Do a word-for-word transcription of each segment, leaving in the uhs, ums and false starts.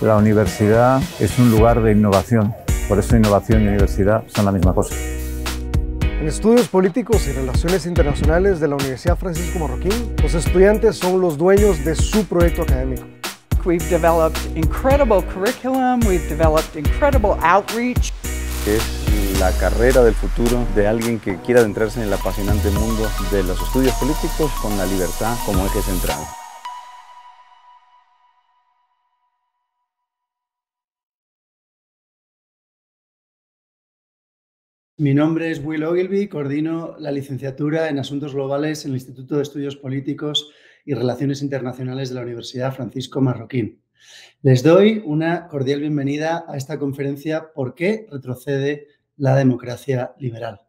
La universidad es un lugar de innovación, por eso innovación y universidad son la misma cosa. En Estudios Políticos y Relaciones Internacionales de la Universidad Francisco Marroquín, los estudiantes son los dueños de su proyecto académico. We've developed incredible curriculum, we've developed incredible outreach. Es la carrera del futuro de alguien que quiera adentrarse en el apasionante mundo de los estudios políticos con la libertad como eje central. Mi nombre es Will Ogilvie, coordino la licenciatura en Asuntos Globales en el Instituto de Estudios Políticos y Relaciones Internacionales de la Universidad Francisco Marroquín. Les doy una cordial bienvenida a esta conferencia ¿Por qué retrocede la democracia liberal?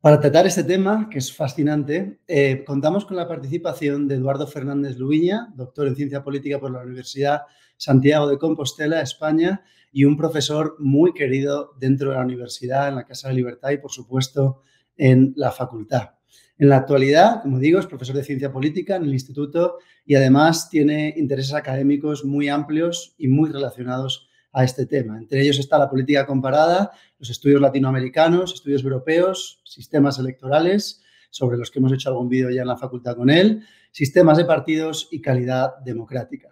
Para tratar este tema, que es fascinante, eh, contamos con la participación de Eduardo Fernández Luiña, doctor en Ciencia Política por la Universidad Santiago de Compostela, España, y un profesor muy querido dentro de la universidad, en la Casa de la Libertad y, por supuesto, en la facultad. En la actualidad, como digo, es profesor de Ciencia Política en el instituto y, además, tiene intereses académicos muy amplios y muy relacionados a este tema. Entre ellos está la política comparada, los estudios latinoamericanos, estudios europeos, sistemas electorales, sobre los que hemos hecho algún vídeo ya en la facultad con él, sistemas de partidos y calidad democrática.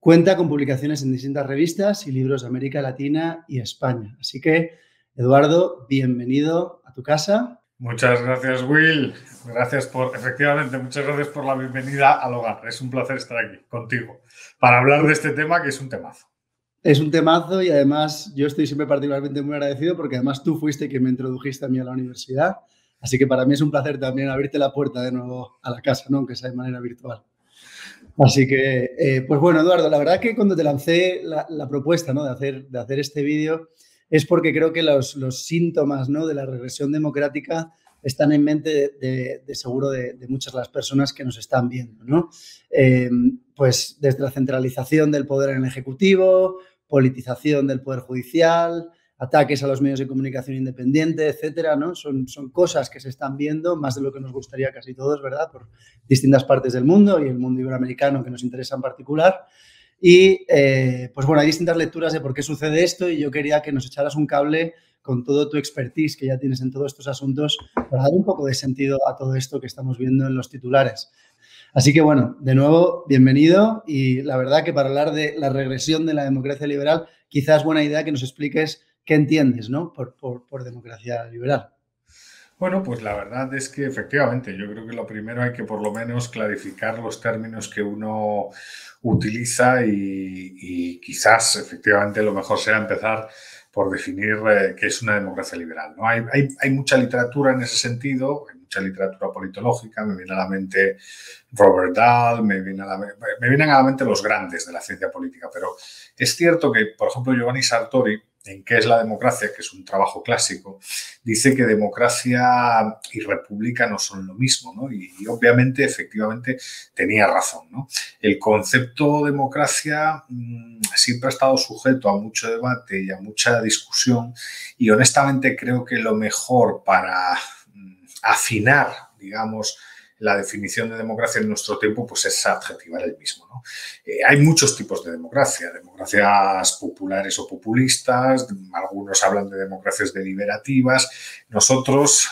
Cuenta con publicaciones en distintas revistas y libros de América Latina y España. Así que, Eduardo, bienvenido a tu casa. Muchas gracias, Will. Gracias por, efectivamente, muchas gracias por la bienvenida al hogar. Es un placer estar aquí contigo para hablar de este tema, que es un temazo. Es un temazo y, además, yo estoy siempre particularmente muy agradecido porque, además, tú fuiste quien me introdujiste a mí a la universidad. Así que para mí es un placer también abrirte la puerta de nuevo a la casa, ¿no? Aunque sea de manera virtual. Así que, eh, pues bueno, Eduardo, la verdad que cuando te lancé la, la propuesta, ¿no? de, hacer, de hacer este vídeo es porque creo que los, los síntomas, ¿no? de la regresión democrática están en mente de, de, de seguro de, de muchas de las personas que nos están viendo, ¿no? Eh, pues desde la centralización del poder en el Ejecutivo, politización del Poder Judicial, ataques a los medios de comunicación independiente, etcétera, ¿no? Son, son cosas que se están viendo, más de lo que nos gustaría casi todos, ¿verdad? Por distintas partes del mundo y el mundo iberoamericano que nos interesa en particular. Y, eh, pues bueno, hay distintas lecturas de por qué sucede esto y yo quería que nos echaras un cable con todo tu expertise que ya tienes en todos estos asuntos para dar un poco de sentido a todo esto que estamos viendo en los titulares. Así que, bueno, de nuevo, bienvenido y la verdad que para hablar de la regresión de la democracia liberal, quizás buena idea que nos expliques ¿qué entiendes, ¿no? por, por, por democracia liberal? Bueno, pues la verdad es que efectivamente yo creo que lo primero hay que por lo menos clarificar los términos que uno utiliza y, y quizás efectivamente lo mejor sea empezar por definir eh, qué es una democracia liberal, ¿no? Hay, hay, hay mucha literatura en ese sentido, hay mucha literatura politológica, me viene a la mente Robert Dahl, me, viene a la, me vienen a la mente los grandes de la ciencia política, pero es cierto que, por ejemplo, Giovanni Sartori, en qué es la democracia, que es un trabajo clásico, dice que democracia y república no son lo mismo, ¿no? Y, y obviamente, efectivamente, tenía razón, ¿no? El concepto democracia mmm, siempre ha estado sujeto a mucho debate y a mucha discusión y, honestamente, creo que lo mejor para mmm, afinar, digamos, la definición de democracia en nuestro tiempo, pues es adjetivar el mismo, ¿no? Eh, hay muchos tipos de democracia, democracias populares o populistas, algunos hablan de democracias deliberativas. Nosotros,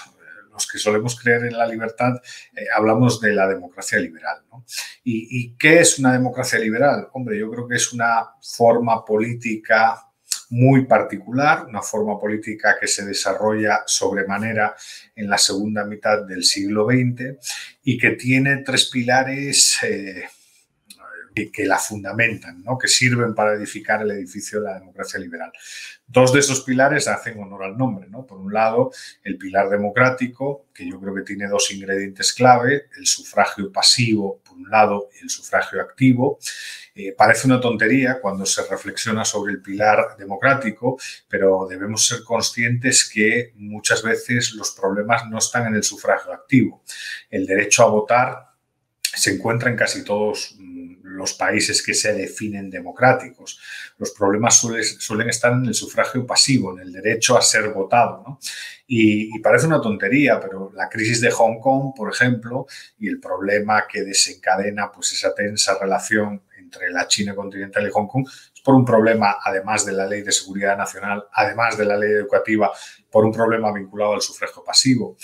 los que solemos creer en la libertad, eh, hablamos de la democracia liberal, ¿no? ¿Y, ¿Y qué es una democracia liberal? Hombre, yo creo que es una forma política muy particular, una forma política que se desarrolla sobremanera en la segunda mitad del siglo veinte y que tiene tres pilares eh, que, que la fundamentan, ¿no? Que sirven para edificar el edificio de la democracia liberal. Dos de esos pilares hacen honor al nombre, ¿no? Por un lado, el pilar democrático, que yo creo que tiene dos ingredientes clave, el sufragio pasivo, por un lado, y el sufragio activo. Eh, parece una tontería cuando se reflexiona sobre el pilar democrático, pero debemos ser conscientes que muchas veces los problemas no están en el sufragio activo. El derecho a votar se encuentra en casi todos los países que se definen democráticos. Los problemas suelen, suelen estar en el sufragio pasivo, en el derecho a ser votado, ¿no? Y, y parece una tontería, pero la crisis de Hong Kong, por ejemplo, y el problema que desencadena pues, esa tensa relación entre la China continental y Hong Kong, es por un problema, además de la ley de seguridad nacional, además de la ley educativa, por un problema vinculado al sufragio pasivo.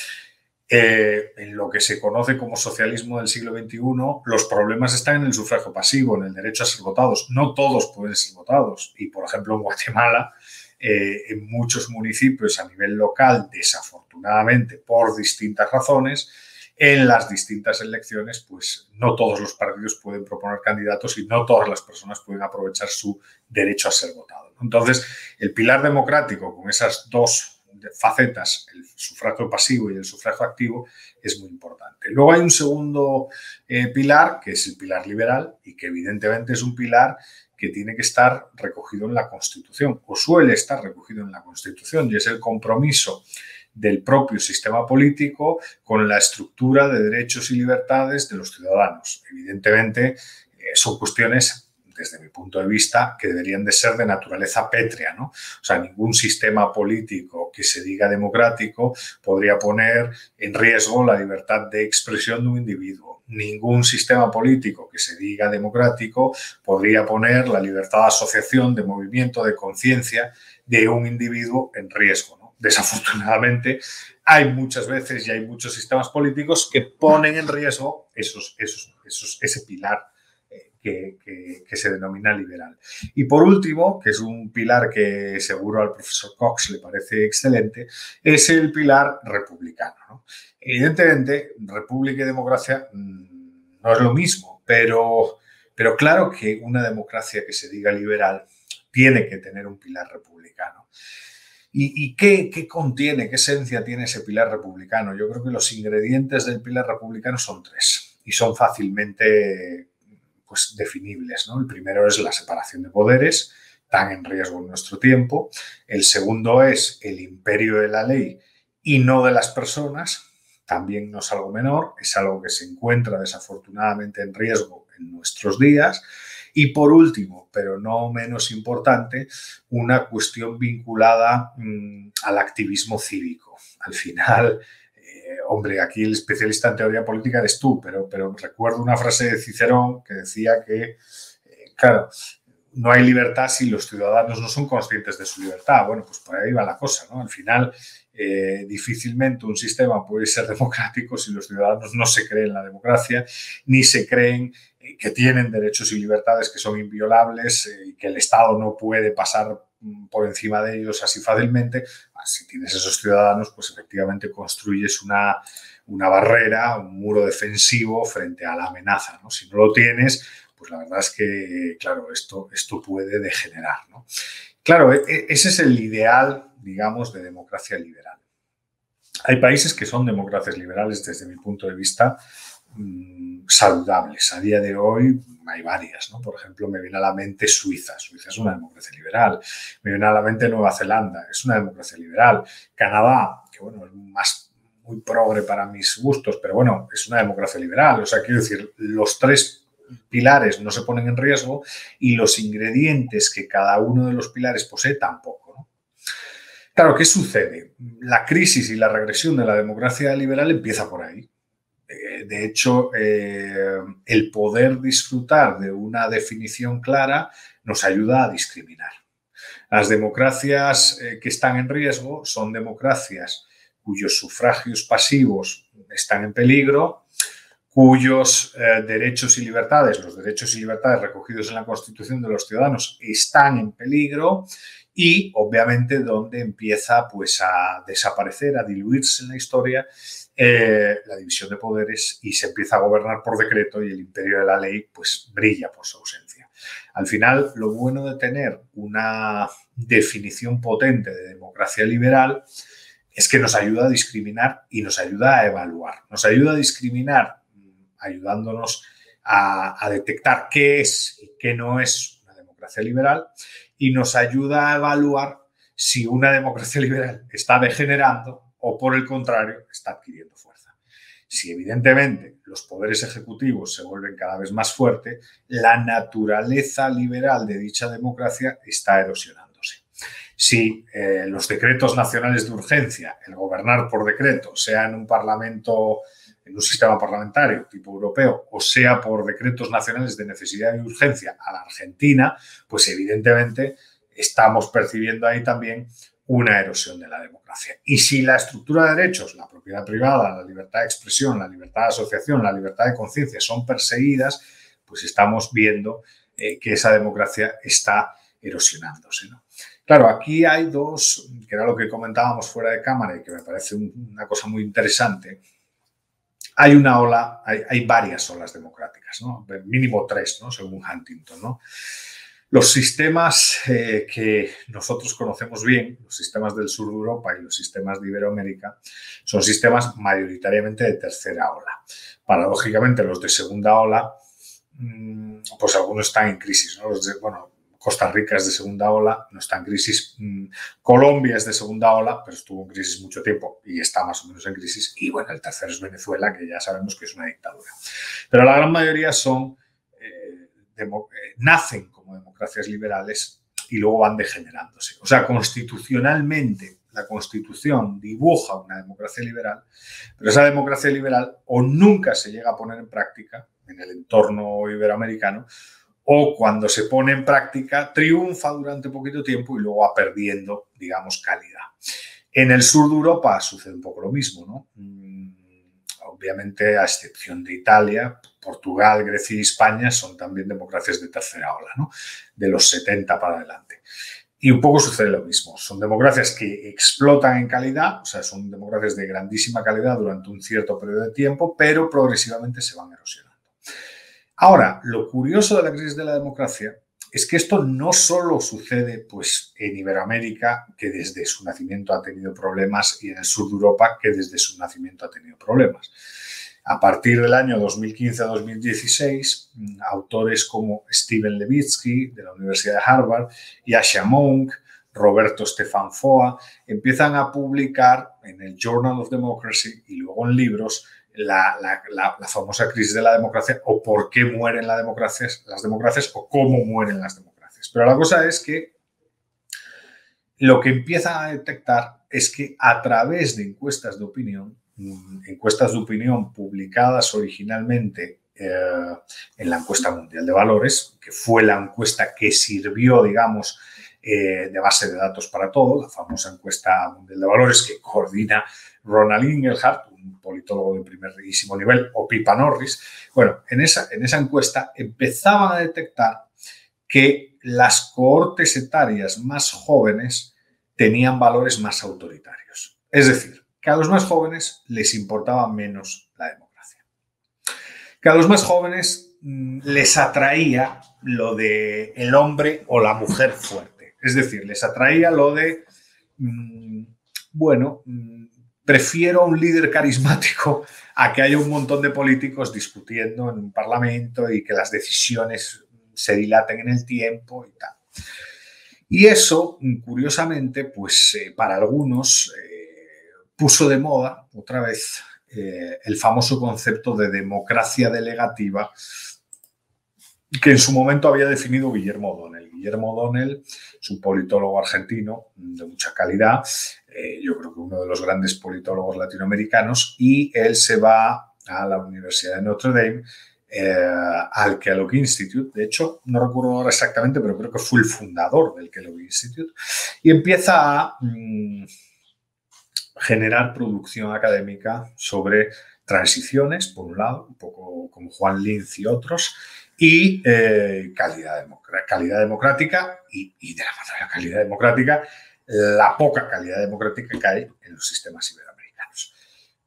Eh, en lo que se conoce como socialismo del siglo veintiuno, los problemas están en el sufragio pasivo, en el derecho a ser votados. No todos pueden ser votados. Y, por ejemplo, en Guatemala, eh, en muchos municipios a nivel local, desafortunadamente, por distintas razones, en las distintas elecciones, pues no todos los partidos pueden proponer candidatos y no todas las personas pueden aprovechar su derecho a ser votado. Entonces, el pilar democrático, con esas dos facetas, el sufragio pasivo y el sufragio activo, es muy importante. Luego hay un segundo eh, pilar, que es el pilar liberal, y que evidentemente es un pilar que tiene que estar recogido en la Constitución, o suele estar recogido en la Constitución, y es el compromiso del propio sistema político con la estructura de derechos y libertades de los ciudadanos. Evidentemente, eh, son cuestiones, desde mi punto de vista, que deberían de ser de naturaleza pétrea, ¿no? O sea, ningún sistema político que se diga democrático podría poner en riesgo la libertad de expresión de un individuo. Ningún sistema político que se diga democrático podría poner la libertad de asociación, de movimiento, de conciencia de un individuo en riesgo, ¿no? Desafortunadamente, hay muchas veces y hay muchos sistemas políticos que ponen en riesgo esos, esos, esos, ese pilar Que, que, que se denomina liberal. Y por último, que es un pilar que seguro al profesor Cox le parece excelente, es el pilar republicano, ¿no? Evidentemente, república y democracia mmm, no es lo mismo, pero, pero claro que una democracia que se diga liberal tiene que tener un pilar republicano. ¿Y, y qué, qué contiene, qué esencia tiene ese pilar republicano? Yo creo que los ingredientes del pilar republicano son tres y son fácilmente pues definibles, ¿no? El primero es la separación de poderes, tan en riesgo en nuestro tiempo. El segundo es el imperio de la ley y no de las personas, también no es algo menor, es algo que se encuentra desafortunadamente en riesgo en nuestros días. Y por último, pero no menos importante, una cuestión vinculada mmm, al activismo cívico. Al final, hombre, aquí el especialista en teoría política eres tú, pero, pero recuerdo una frase de Cicerón que decía que, eh, claro, no hay libertad si los ciudadanos no son conscientes de su libertad. Bueno, pues por ahí va la cosa, ¿no? Al final, eh, difícilmente un sistema puede ser democrático si los ciudadanos no se creen la democracia, ni se creen eh, que tienen derechos y libertades que son inviolables eh, y que el Estado no puede pasar por encima de ellos así fácilmente. Si tienes esos ciudadanos, pues efectivamente construyes una, una barrera, un muro defensivo frente a la amenaza, ¿no? Si no lo tienes, pues la verdad es que, claro, esto, esto puede degenerar, ¿no? Claro, ese es el ideal, digamos, de democracia liberal. Hay países que son democracias liberales, desde mi punto de vista, saludables. A día de hoy hay varias, ¿no? Por ejemplo, me viene a la mente Suiza. Suiza es una democracia liberal. Me viene a la mente Nueva Zelanda. Es una democracia liberal. Canadá, que bueno, es más muy progre para mis gustos, pero bueno, es una democracia liberal. O sea, quiero decir, los tres pilares no se ponen en riesgo y los ingredientes que cada uno de los pilares posee tampoco, ¿no? Claro, ¿qué sucede? La crisis y la regresión de la democracia liberal empieza por ahí. De hecho, eh, el poder disfrutar de una definición clara nos ayuda a discriminar. Las democracias eh, que están en riesgo son democracias cuyos sufragios pasivos están en peligro, cuyos eh, derechos y libertades, los derechos y libertades recogidos en la Constitución de los ciudadanos están en peligro y, obviamente, donde empieza pues, a desaparecer, a diluirse en la historia Eh, la división de poderes y se empieza a gobernar por decreto y el imperio de la ley pues brilla por su ausencia. Al final, lo bueno de tener una definición potente de democracia liberal es que nos ayuda a discriminar y nos ayuda a evaluar. Nos ayuda a discriminar ayudándonos a, a detectar qué es y qué no es una democracia liberal y nos ayuda a evaluar si una democracia liberal está degenerando o, por el contrario, está adquiriendo fuerza. Si, evidentemente, los poderes ejecutivos se vuelven cada vez más fuertes, la naturaleza liberal de dicha democracia está erosionándose. Si eh, los decretos nacionales de urgencia, el gobernar por decreto, sea en un parlamento en un sistema parlamentario tipo europeo, o sea por decretos nacionales de necesidad y urgencia a la Argentina, pues evidentemente estamos percibiendo ahí también una erosión de la democracia. Y si la estructura de derechos, la propiedad privada, la libertad de expresión, la libertad de asociación, la libertad de conciencia son perseguidas, pues estamos viendo eh, que esa democracia está erosionándose, ¿no? Claro, aquí hay dos, que era lo que comentábamos fuera de cámara y que me parece un, una cosa muy interesante. Hay una ola, hay, hay varias olas democráticas, ¿no? Mínimo tres, ¿no? Según Huntington, ¿no? Los sistemas eh, que nosotros conocemos bien, los sistemas del sur de Europa y los sistemas de Iberoamérica, son sistemas mayoritariamente de tercera ola. Paradójicamente, los de segunda ola, pues algunos están en crisis, ¿no? Los de, bueno, Costa Rica es de segunda ola, no está en crisis. Colombia es de segunda ola, pero estuvo en crisis mucho tiempo y está más o menos en crisis. Y bueno, el tercero es Venezuela, que ya sabemos que es una dictadura. Pero la gran mayoría son, eh, demo, eh, nacen como democracias liberales y luego van degenerándose. O sea, constitucionalmente la Constitución dibuja una democracia liberal, pero esa democracia liberal o nunca se llega a poner en práctica en el entorno iberoamericano, o cuando se pone en práctica, triunfa durante poquito tiempo y luego va perdiendo, digamos, calidad. En el sur de Europa sucede un poco lo mismo, ¿no? Obviamente, a excepción de Italia, Portugal, Grecia y España son también democracias de tercera ola, ¿no? De los setenta para adelante. Y un poco sucede lo mismo. Son democracias que explotan en calidad, o sea, son democracias de grandísima calidad durante un cierto periodo de tiempo, pero progresivamente se van erosionando. Ahora, lo curioso de la crisis de la democracia es que esto no solo sucede pues, en Iberoamérica, que desde su nacimiento ha tenido problemas, y en el sur de Europa, que desde su nacimiento ha tenido problemas. A partir del año dos mil quince a dos mil dieciséis, autores como Steven Levitsky, de la Universidad de Harvard, Yascha Mounk, Roberto Stefan Foa, empiezan a publicar en el Journal of Democracy y luego en libros La, la, la, la famosa crisis de la democracia o por qué mueren las democracias, las democracias o cómo mueren las democracias. Pero la cosa es que lo que empiezan a detectar es que a través de encuestas de opinión, encuestas de opinión publicadas originalmente eh, en la encuesta mundial de valores, que fue la encuesta que sirvió, digamos, eh, de base de datos para todo, la famosa encuesta mundial de valores que coordina Ronald Ingelhart, un politólogo de primerísimo nivel, o Pipa Norris. Bueno, en esa, en esa encuesta empezaban a detectar que las cohortes etarias más jóvenes tenían valores más autoritarios. Es decir, que a los más jóvenes les importaba menos la democracia. Que a los más jóvenes les atraía lo de el hombre o la mujer fuerte. Es decir, les atraía lo de, bueno, prefiero un líder carismático a que haya un montón de políticos discutiendo en un parlamento y que las decisiones se dilaten en el tiempo y tal. Y eso, curiosamente, pues eh, para algunos eh, puso de moda otra vez eh, el famoso concepto de democracia delegativa que en su momento había definido Guillermo O'Donnell. Guillermo O'Donnell es un politólogo argentino de mucha calidad, eh, yo creo que uno de los grandes politólogos latinoamericanos, y él se va a la Universidad de Notre Dame, eh, al Kellogg Institute, de hecho, no recuerdo ahora exactamente, pero creo que fue el fundador del Kellogg Institute, y empieza a mm, generar producción académica sobre transiciones, por un lado, un poco como Juan Linz y otros, y eh, calidad, democr- calidad democrática y, y de la calidad democrática, la poca calidad democrática que hay en los sistemas iberoamericanos.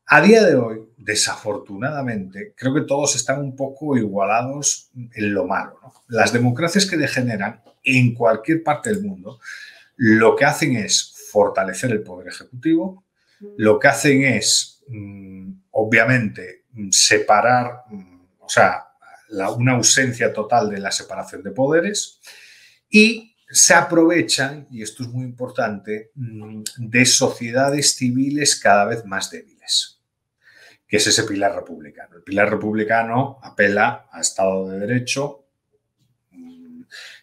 A día de hoy, desafortunadamente, creo que todos están un poco igualados en lo malo, ¿no? Las democracias que degeneran en cualquier parte del mundo lo que hacen es fortalecer el poder ejecutivo, lo que hacen es, mmm, obviamente, separar, mmm, o sea, La, una ausencia total de la separación de poderes y se aprovechan, y esto es muy importante, de sociedades civiles cada vez más débiles, que es ese pilar republicano. El pilar republicano apela a Estado de Derecho,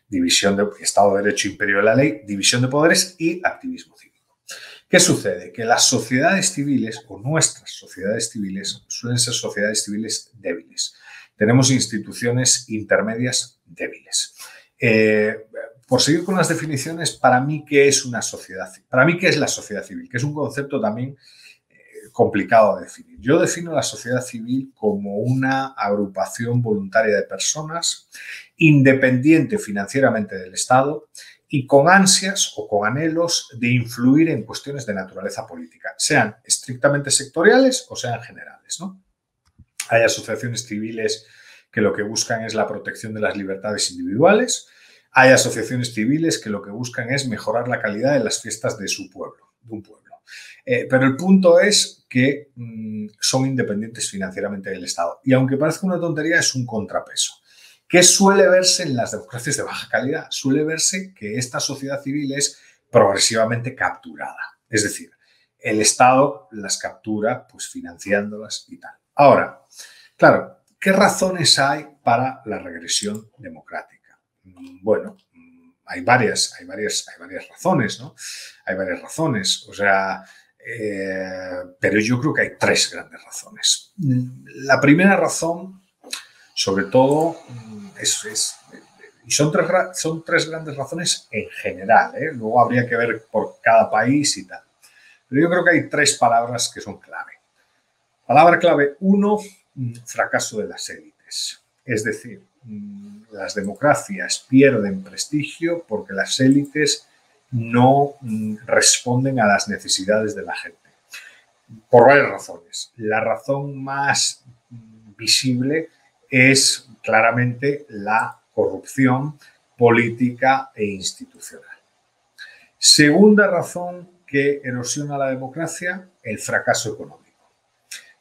división de Estado de Derecho, imperio de la ley, división de poderes y activismo cívico. ¿Qué sucede? Que las sociedades civiles o nuestras sociedades civiles suelen ser sociedades civiles débiles. Tenemos instituciones intermedias débiles. Eh, por seguir con las definiciones, para mí, ¿qué es una sociedad? Para mí, ¿qué es la sociedad civil? Que es un concepto también eh, complicado de definir. Yo defino la sociedad civil como una agrupación voluntaria de personas independiente financieramente del Estado y con ansias o con anhelos de influir en cuestiones de naturaleza política, sean estrictamente sectoriales o sean generales, ¿no? Hay asociaciones civiles que lo que buscan es la protección de las libertades individuales. Hay asociaciones civiles que lo que buscan es mejorar la calidad de las fiestas de su pueblo, de un pueblo. Eh, pero el punto es que mmm, son independientes financieramente del Estado. Y aunque parezca una tontería, es un contrapeso. ¿Qué suele verse en las democracias de baja calidad? Suele verse que esta sociedad civil es progresivamente capturada. Es decir, el Estado las captura pues financiándolas y tal. Ahora, claro, ¿qué razones hay para la regresión democrática? Bueno, hay varias, hay varias, hay varias razones, ¿no? Hay varias razones, o sea, eh, pero yo creo que hay tres grandes razones. La primera razón, sobre todo, es, es, y son tres, son tres grandes razones en general, ¿eh? Luego habría que ver por cada país y tal. Pero yo creo que hay tres palabras que son clave. Palabra clave uno, fracaso de las élites. Es decir, las democracias pierden prestigio porque las élites no responden a las necesidades de la gente. Por varias razones. La razón más visible es claramente la corrupción política e institucional. Segunda razón que erosiona la democracia, el fracaso económico.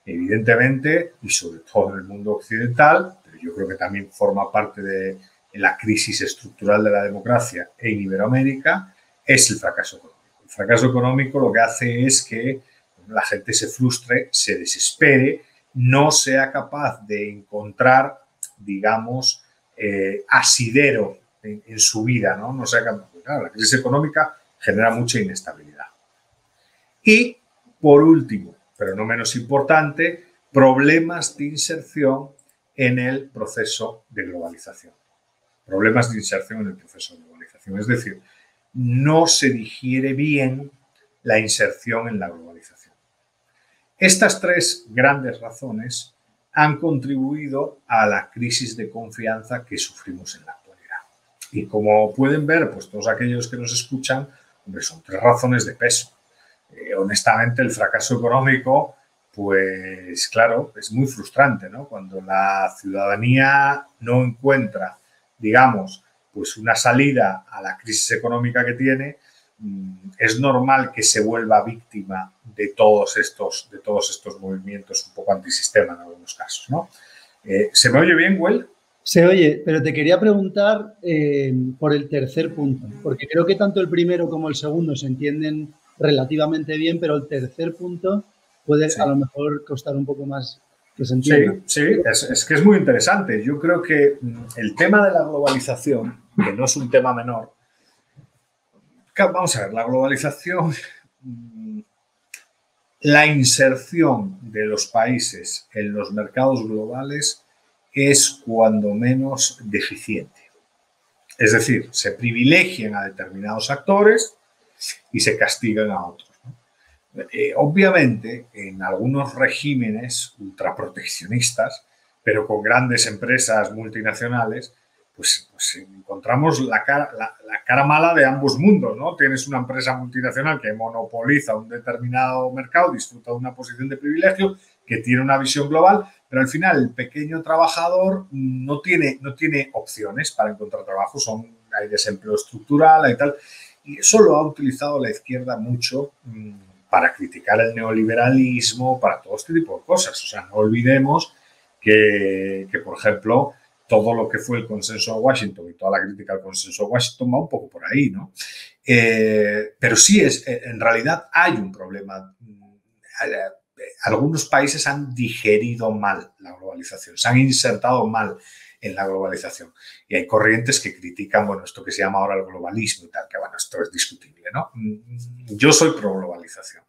Evidentemente, y sobre todo en el mundo occidental, pero yo creo que también forma parte de la crisis estructural de la democracia en Iberoamérica, es el fracaso económico. El fracaso económico lo que hace es que la gente se frustre, se desespere, no sea capaz de encontrar, digamos, eh, asidero en, en su vida, ¿no? No sea capaz. Claro, la crisis económica genera mucha inestabilidad. Y, por último, pero no menos importante, problemas de inserción en el proceso de globalización. Problemas de inserción en el proceso de globalización. Es decir, no se digiere bien la inserción en la globalización. Estas tres grandes razones han contribuido a la crisis de confianza que sufrimos en la actualidad. Y como pueden ver, pues todos aquellos que nos escuchan, hombre, son tres razones de peso. Eh, honestamente, el fracaso económico, pues claro, es muy frustrante, ¿no? Cuando la ciudadanía no encuentra, digamos, pues una salida a la crisis económica que tiene, es normal que se vuelva víctima de todos estos, de todos estos movimientos un poco antisistema en algunos casos, ¿no? Eh, ¿Se me oye bien, Will? Se oye, pero te quería preguntar eh, por el tercer punto, porque creo que tanto el primero como el segundo se entienden relativamente bien, pero el tercer punto puede sí. a lo mejor costar un poco más que se entienda. Sí, sí. Es, es que es muy interesante. Yo creo que el tema de la globalización, que no es un tema menor, vamos a ver, la globalización, la inserción de los países en los mercados globales es cuando menos deficiente. Es decir, se privilegian a determinados actores y se castigan a otros, ¿no? Eh, obviamente, en algunos regímenes ultraproteccionistas, pero con grandes empresas multinacionales, pues, pues encontramos la cara, la, la cara mala de ambos mundos, ¿no? Tienes una empresa multinacional que monopoliza un determinado mercado, disfruta de una posición de privilegio, que tiene una visión global, pero al final el pequeño trabajador no tiene, no tiene opciones para encontrar trabajo, son, hay desempleo estructural, hay tal. Y eso lo ha utilizado la izquierda mucho mmm, para criticar el neoliberalismo, para todo este tipo de cosas. O sea, no olvidemos que, que, por ejemplo, todo lo que fue el consenso de Washington y toda la crítica al consenso de Washington va un poco por ahí, ¿no? Eh, pero sí, es, en realidad hay un problema. Algunos países han digerido mal la globalización, se han insertado mal en la globalización. Y hay corrientes que critican, bueno, esto que se llama ahora el globalismo y tal, que bueno, esto es discutible, ¿no? Yo soy pro globalización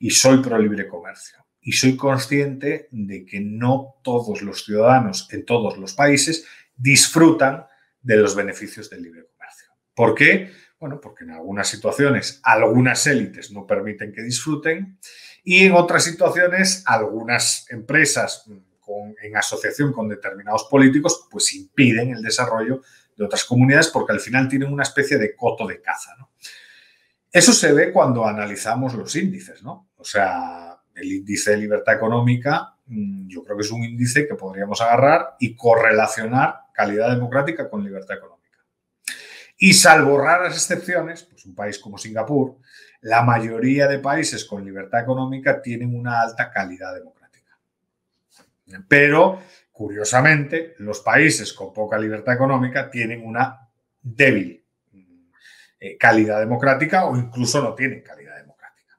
y soy pro libre comercio. Y soy consciente de que no todos los ciudadanos en todos los países disfrutan de los beneficios del libre comercio. ¿Por qué? Bueno, porque en algunas situaciones algunas élites no permiten que disfruten y en otras situaciones algunas empresas con, en asociación con determinados políticos pues impiden el desarrollo de otras comunidades porque al final tienen una especie de coto de caza, ¿no? Eso se ve cuando analizamos los índices, ¿no? O sea, el índice de libertad económica yo creo que es un índice que podríamos agarrar y correlacionar calidad democrática con libertad económica. Y salvo raras excepciones, pues un país como Singapur, la mayoría de países con libertad económica tienen una alta calidad democrática. Pero, curiosamente, los países con poca libertad económica tienen una débil calidad democrática o incluso no tienen calidad democrática.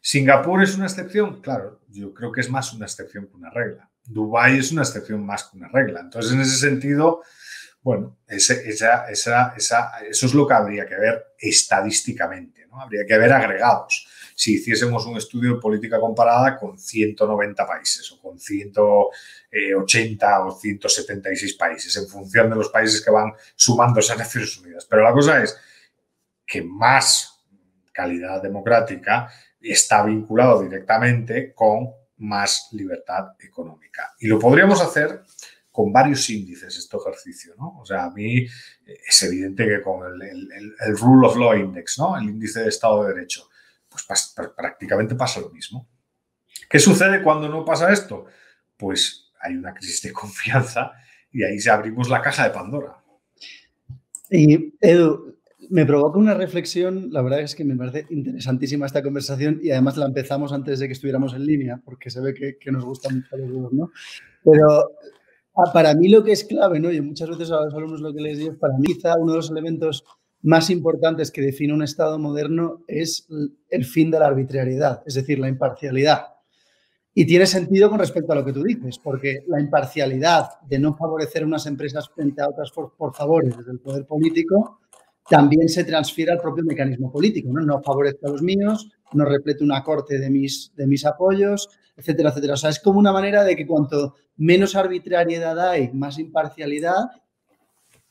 ¿Singapur es una excepción? Claro, yo creo que es más una excepción que una regla. Dubái es una excepción más que una regla. Entonces, en ese sentido... Bueno, ese, esa, esa, esa, eso es lo que habría que ver estadísticamente, ¿no? Habría que ver agregados. Si hiciésemos un estudio de política comparada con ciento noventa países o con ciento ochenta o ciento setenta y seis países, en función de los países que van sumándose a Naciones Unidas. Pero la cosa es que más calidad democrática está vinculado directamente con más libertad económica. Y lo podríamos hacer... con varios índices este ejercicio, ¿no? O sea, a mí es evidente que con el, el, el Rule of Law Index, ¿no? El índice de Estado de Derecho, pues pas, prácticamente pasa lo mismo. ¿Qué sucede cuando no pasa esto? Pues hay una crisis de confianza y ahí abrimos la caja de Pandora. Y, Edu, me provoca una reflexión, la verdad es que me parece interesantísima esta conversación y además la empezamos antes de que estuviéramos en línea, porque se ve que, que nos gustan mucho los dos, ¿no? Pero... para mí lo que es clave, ¿no? Yo muchas veces a los alumnos lo que les digo es, para mí quizá uno de los elementos más importantes que define un Estado moderno es el fin de la arbitrariedad, es decir, la imparcialidad. Y tiene sentido con respecto a lo que tú dices, porque la imparcialidad de no favorecer unas empresas frente a otras por, por favores desde el poder político también se transfiere al propio mecanismo político, ¿no? No favorezco a los míos, no replete una corte de mis, de mis apoyos, etcétera, etcétera. O sea, es como una manera de que cuanto menos arbitrariedad hay, más imparcialidad,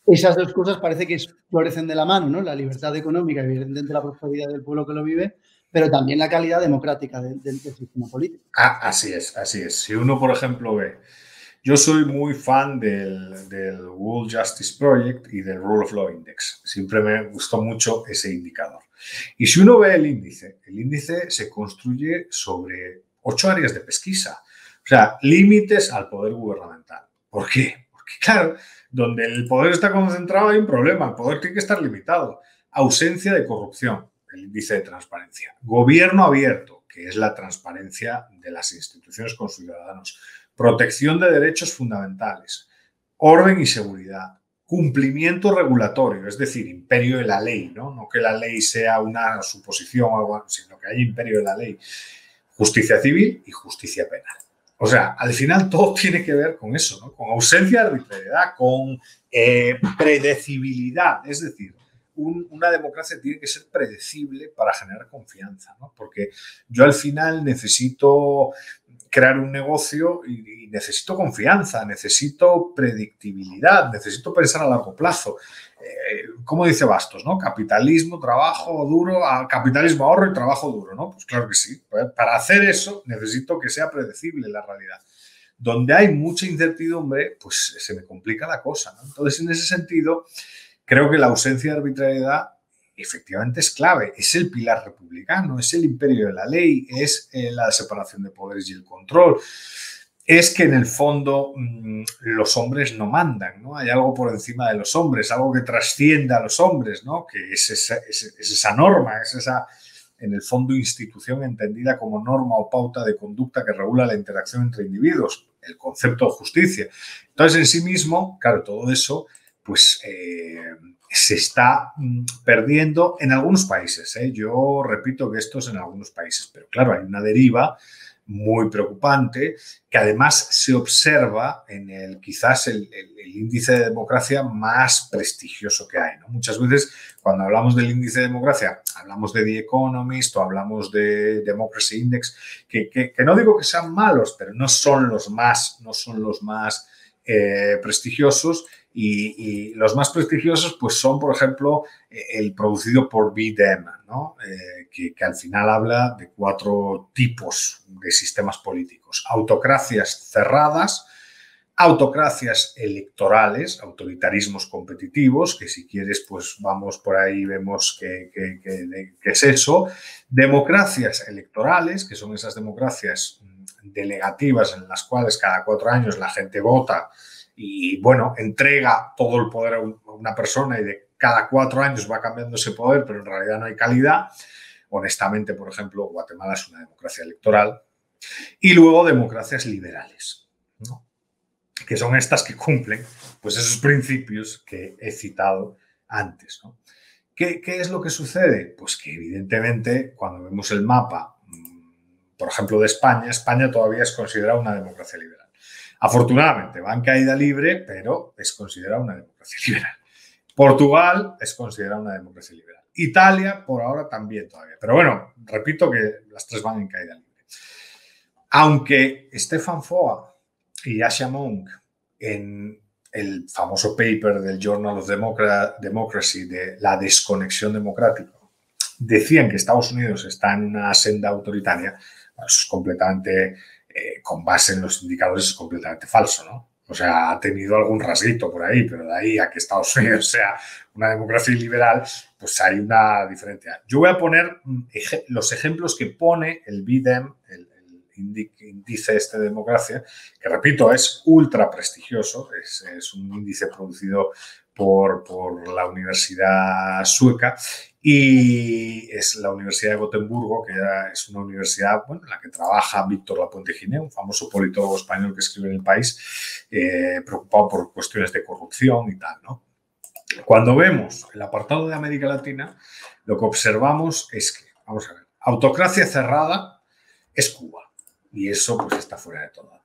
esas dos cosas parece que florecen de la mano, ¿no? La libertad económica, evidentemente la prosperidad del pueblo que lo vive, pero también la calidad democrática del, del, del sistema político. Ah, así es, así es. Si uno, por ejemplo, ve... Yo soy muy fan del, del World Justice Project y del Rule of Law Index. Siempre me gustó mucho ese indicador. Y si uno ve el índice, el índice se construye sobre ocho áreas de pesquisa. O sea, límites al poder gubernamental. ¿Por qué? Porque, claro, donde el poder está concentrado hay un problema. El poder tiene que estar limitado. Ausencia de corrupción, el índice de transparencia. Gobierno abierto, que es la transparencia de las instituciones con sus ciudadanos. Protección de derechos fundamentales, orden y seguridad, cumplimiento regulatorio, es decir, imperio de la ley, ¿no? No que la ley sea una suposición o algo, sino que haya imperio de la ley, justicia civil y justicia penal. O sea, al final todo tiene que ver con eso, ¿no? Con ausencia de arbitrariedad, con eh, predecibilidad, es decir, un, una democracia tiene que ser predecible para generar confianza, ¿no? Porque yo al final necesito... crear un negocio y necesito confianza, necesito predictibilidad, necesito pensar a largo plazo. Eh, ¿Cómo dice Bastos, no? Capitalismo, trabajo duro, capitalismo, ahorro y trabajo duro, ¿no? Pues claro que sí. Para hacer eso necesito que sea predecible la realidad. Donde hay mucha incertidumbre, pues se me complica la cosa, ¿no? Entonces, en ese sentido, creo que la ausencia de arbitrariedad efectivamente es clave, es el pilar republicano, es el imperio de la ley, es eh, la separación de poderes y el control. Es que en el fondo mmm, los hombres no mandan, ¿no? Hay algo por encima de los hombres, algo que trascienda a los hombres, ¿no? Que es esa, es, es esa norma, es esa, en el fondo, institución entendida como norma o pauta de conducta que regula la interacción entre individuos, el concepto de justicia. Entonces, en sí mismo, claro, todo eso, pues... Eh, se está perdiendo en algunos países, ¿eh? Yo repito que esto es en algunos países, pero claro, hay una deriva muy preocupante, que además se observa en el quizás el, el, el índice de democracia más prestigioso que hay, ¿no? Muchas veces cuando hablamos del índice de democracia hablamos de The Economist o hablamos de Democracy Index, que, que, que no digo que sean malos, pero no son los más, no son los más eh, prestigiosos. Y, y los más prestigiosos pues son, por ejemplo, el producido por V-Dem, ¿no? eh, que, que al final habla de cuatro tipos de sistemas políticos. Autocracias cerradas, autocracias electorales, autoritarismos competitivos, que si quieres pues vamos por ahí y vemos qué que, que, que es eso. Democracias electorales, que son esas democracias delegativas en las cuales cada cuatro años la gente vota y, bueno, entrega todo el poder a una persona y de cada cuatro años va cambiando ese poder, pero en realidad no hay calidad. Honestamente, por ejemplo, Guatemala es una democracia electoral. Y luego democracias liberales, ¿no? Que son estas que cumplen pues esos principios que he citado antes, ¿no? ¿Qué, qué es lo que sucede? Pues que evidentemente cuando vemos el mapa, por ejemplo, de España, España todavía es considerada una democracia liberal. Afortunadamente, va en caída libre, pero es considerada una democracia liberal. Portugal es considerada una democracia liberal. Italia, por ahora, también todavía. Pero bueno, repito que las tres van en caída libre. Aunque Stefan Foa y Yascha Mounk, en el famoso paper del Journal of Democracy de la desconexión democrática, decían que Estados Unidos está en una senda autoritaria, eso es completamente... Eh, con base en los indicadores es completamente falso, ¿no? O sea, ha tenido algún rasguito por ahí, pero de ahí a que Estados Unidos sea una democracia liberal, pues hay una diferencia. Yo voy a poner ej los ejemplos que pone el V-Dem, el, el índice este de democracia, que repito, es ultra prestigioso, es, es un índice producido por, por la Universidad Sueca, y es la Universidad de Gotemburgo, que ya es una universidad, bueno, en la que trabaja Víctor Lapuente Gine, un famoso politólogo español que escribe en El País, eh, preocupado por cuestiones de corrupción y tal, ¿no? Cuando vemos el apartado de América Latina, lo que observamos es que, vamos a ver, autocracia cerrada es Cuba, y eso pues está fuera de toda duda.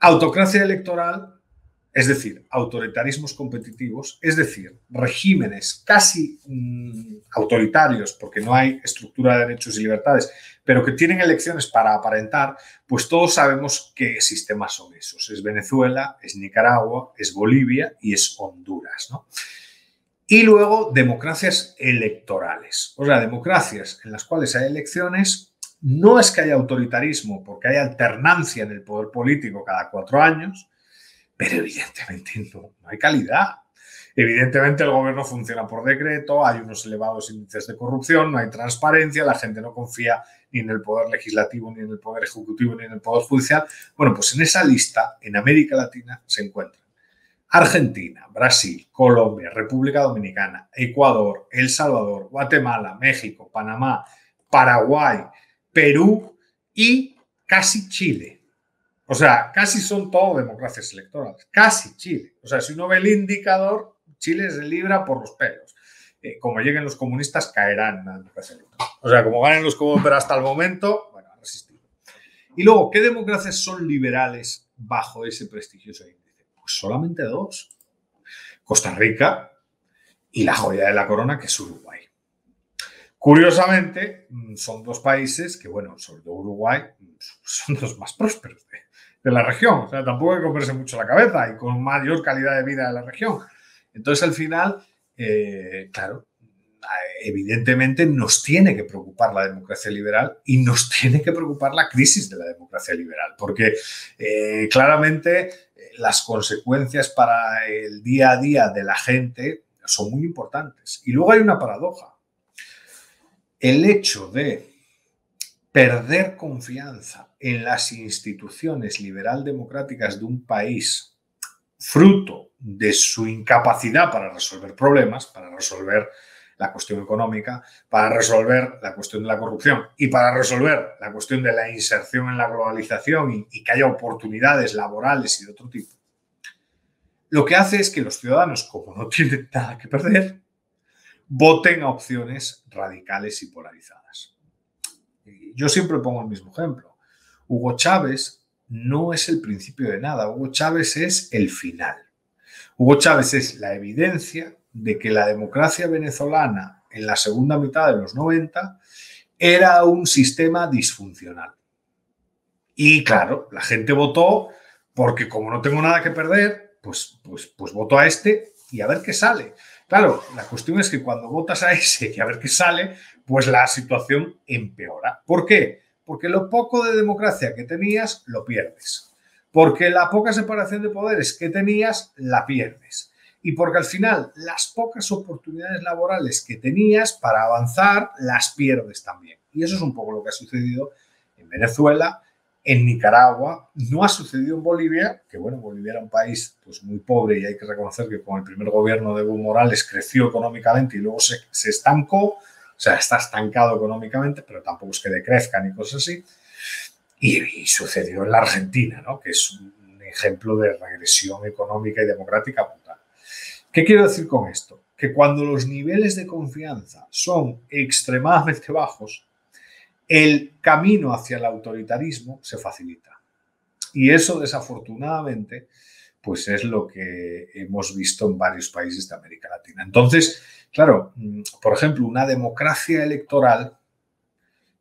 Autocracia electoral, es decir, autoritarismos competitivos, es decir, regímenes casi mmm, autoritarios porque no hay estructura de derechos y libertades, pero que tienen elecciones para aparentar, pues todos sabemos qué sistemas son esos. Es Venezuela, es Nicaragua, es Bolivia y es Honduras, ¿no? Y luego democracias electorales, o sea, democracias en las cuales hay elecciones. No es que haya autoritarismo porque hay alternancia en el poder político cada cuatro años, pero evidentemente no, no hay calidad. Evidentemente el gobierno funciona por decreto, hay unos elevados índices de corrupción, no hay transparencia, la gente no confía ni en el poder legislativo, ni en el poder ejecutivo, ni en el poder judicial. Bueno, pues en esa lista, en América Latina, se encuentran Argentina, Brasil, Colombia, República Dominicana, Ecuador, El Salvador, Guatemala, México, Panamá, Paraguay, Perú y casi Chile. O sea, casi son todo democracias electorales. Casi Chile. O sea, si uno ve el indicador, Chile se libra por los pelos. Eh, como lleguen los comunistas, caerán la democracia electoral. O sea, como ganen los comunistas, pero hasta el momento, bueno, han resistido. Y luego, ¿qué democracias son liberales bajo ese prestigioso índice? Pues solamente dos. Costa Rica y la joya de la corona, que es Uruguay. Curiosamente, son dos países que, bueno, sobre todo Uruguay, son los más prósperos de, de la región. O sea, tampoco hay que comerse mucho la cabeza y con mayor calidad de vida de la región. Entonces, al final, eh, claro, evidentemente nos tiene que preocupar la democracia liberal y nos tiene que preocupar la crisis de la democracia liberal, porque eh, claramente las consecuencias para el día a día de la gente son muy importantes. Y luego hay una paradoja. El hecho de perder confianza en las instituciones liberal-democráticas de un país, fruto de su incapacidad para resolver problemas, para resolver la cuestión económica, para resolver la cuestión de la corrupción y para resolver la cuestión de la inserción en la globalización y, y que haya oportunidades laborales y de otro tipo, lo que hace es que los ciudadanos, como no tienen nada que perder, voten a opciones radicales y polarizadas. Yo siempre pongo el mismo ejemplo. Hugo Chávez no es el principio de nada. Hugo Chávez es el final. Hugo Chávez es la evidencia de que la democracia venezolana en la segunda mitad de los noventa era un sistema disfuncional. Y claro, la gente votó porque como no tengo nada que perder, pues, pues, pues voto a este y a ver qué sale. Claro, la cuestión es que cuando votas a ese y a ver qué sale, pues la situación empeora. ¿Por qué? Porque lo poco de democracia que tenías, lo pierdes. Porque la poca separación de poderes que tenías, la pierdes. Y porque al final las pocas oportunidades laborales que tenías para avanzar, las pierdes también. Y eso es un poco lo que ha sucedido en Venezuela, en Nicaragua. No ha sucedido en Bolivia, que bueno, Bolivia era un país pues, muy pobre y hay que reconocer que con el primer gobierno de Evo Morales creció económicamente y luego se, se estancó, o sea, está estancado económicamente, pero tampoco es que decrezca ni cosas así. Y, y sucedió en la Argentina, ¿no? Que es un ejemplo de regresión económica y democrática brutal. ¿Qué quiero decir con esto? Que cuando los niveles de confianza son extremadamente bajos, el camino hacia el autoritarismo se facilita. Y eso, desafortunadamente, pues es lo que hemos visto en varios países de América Latina. Entonces, claro, por ejemplo, una democracia electoral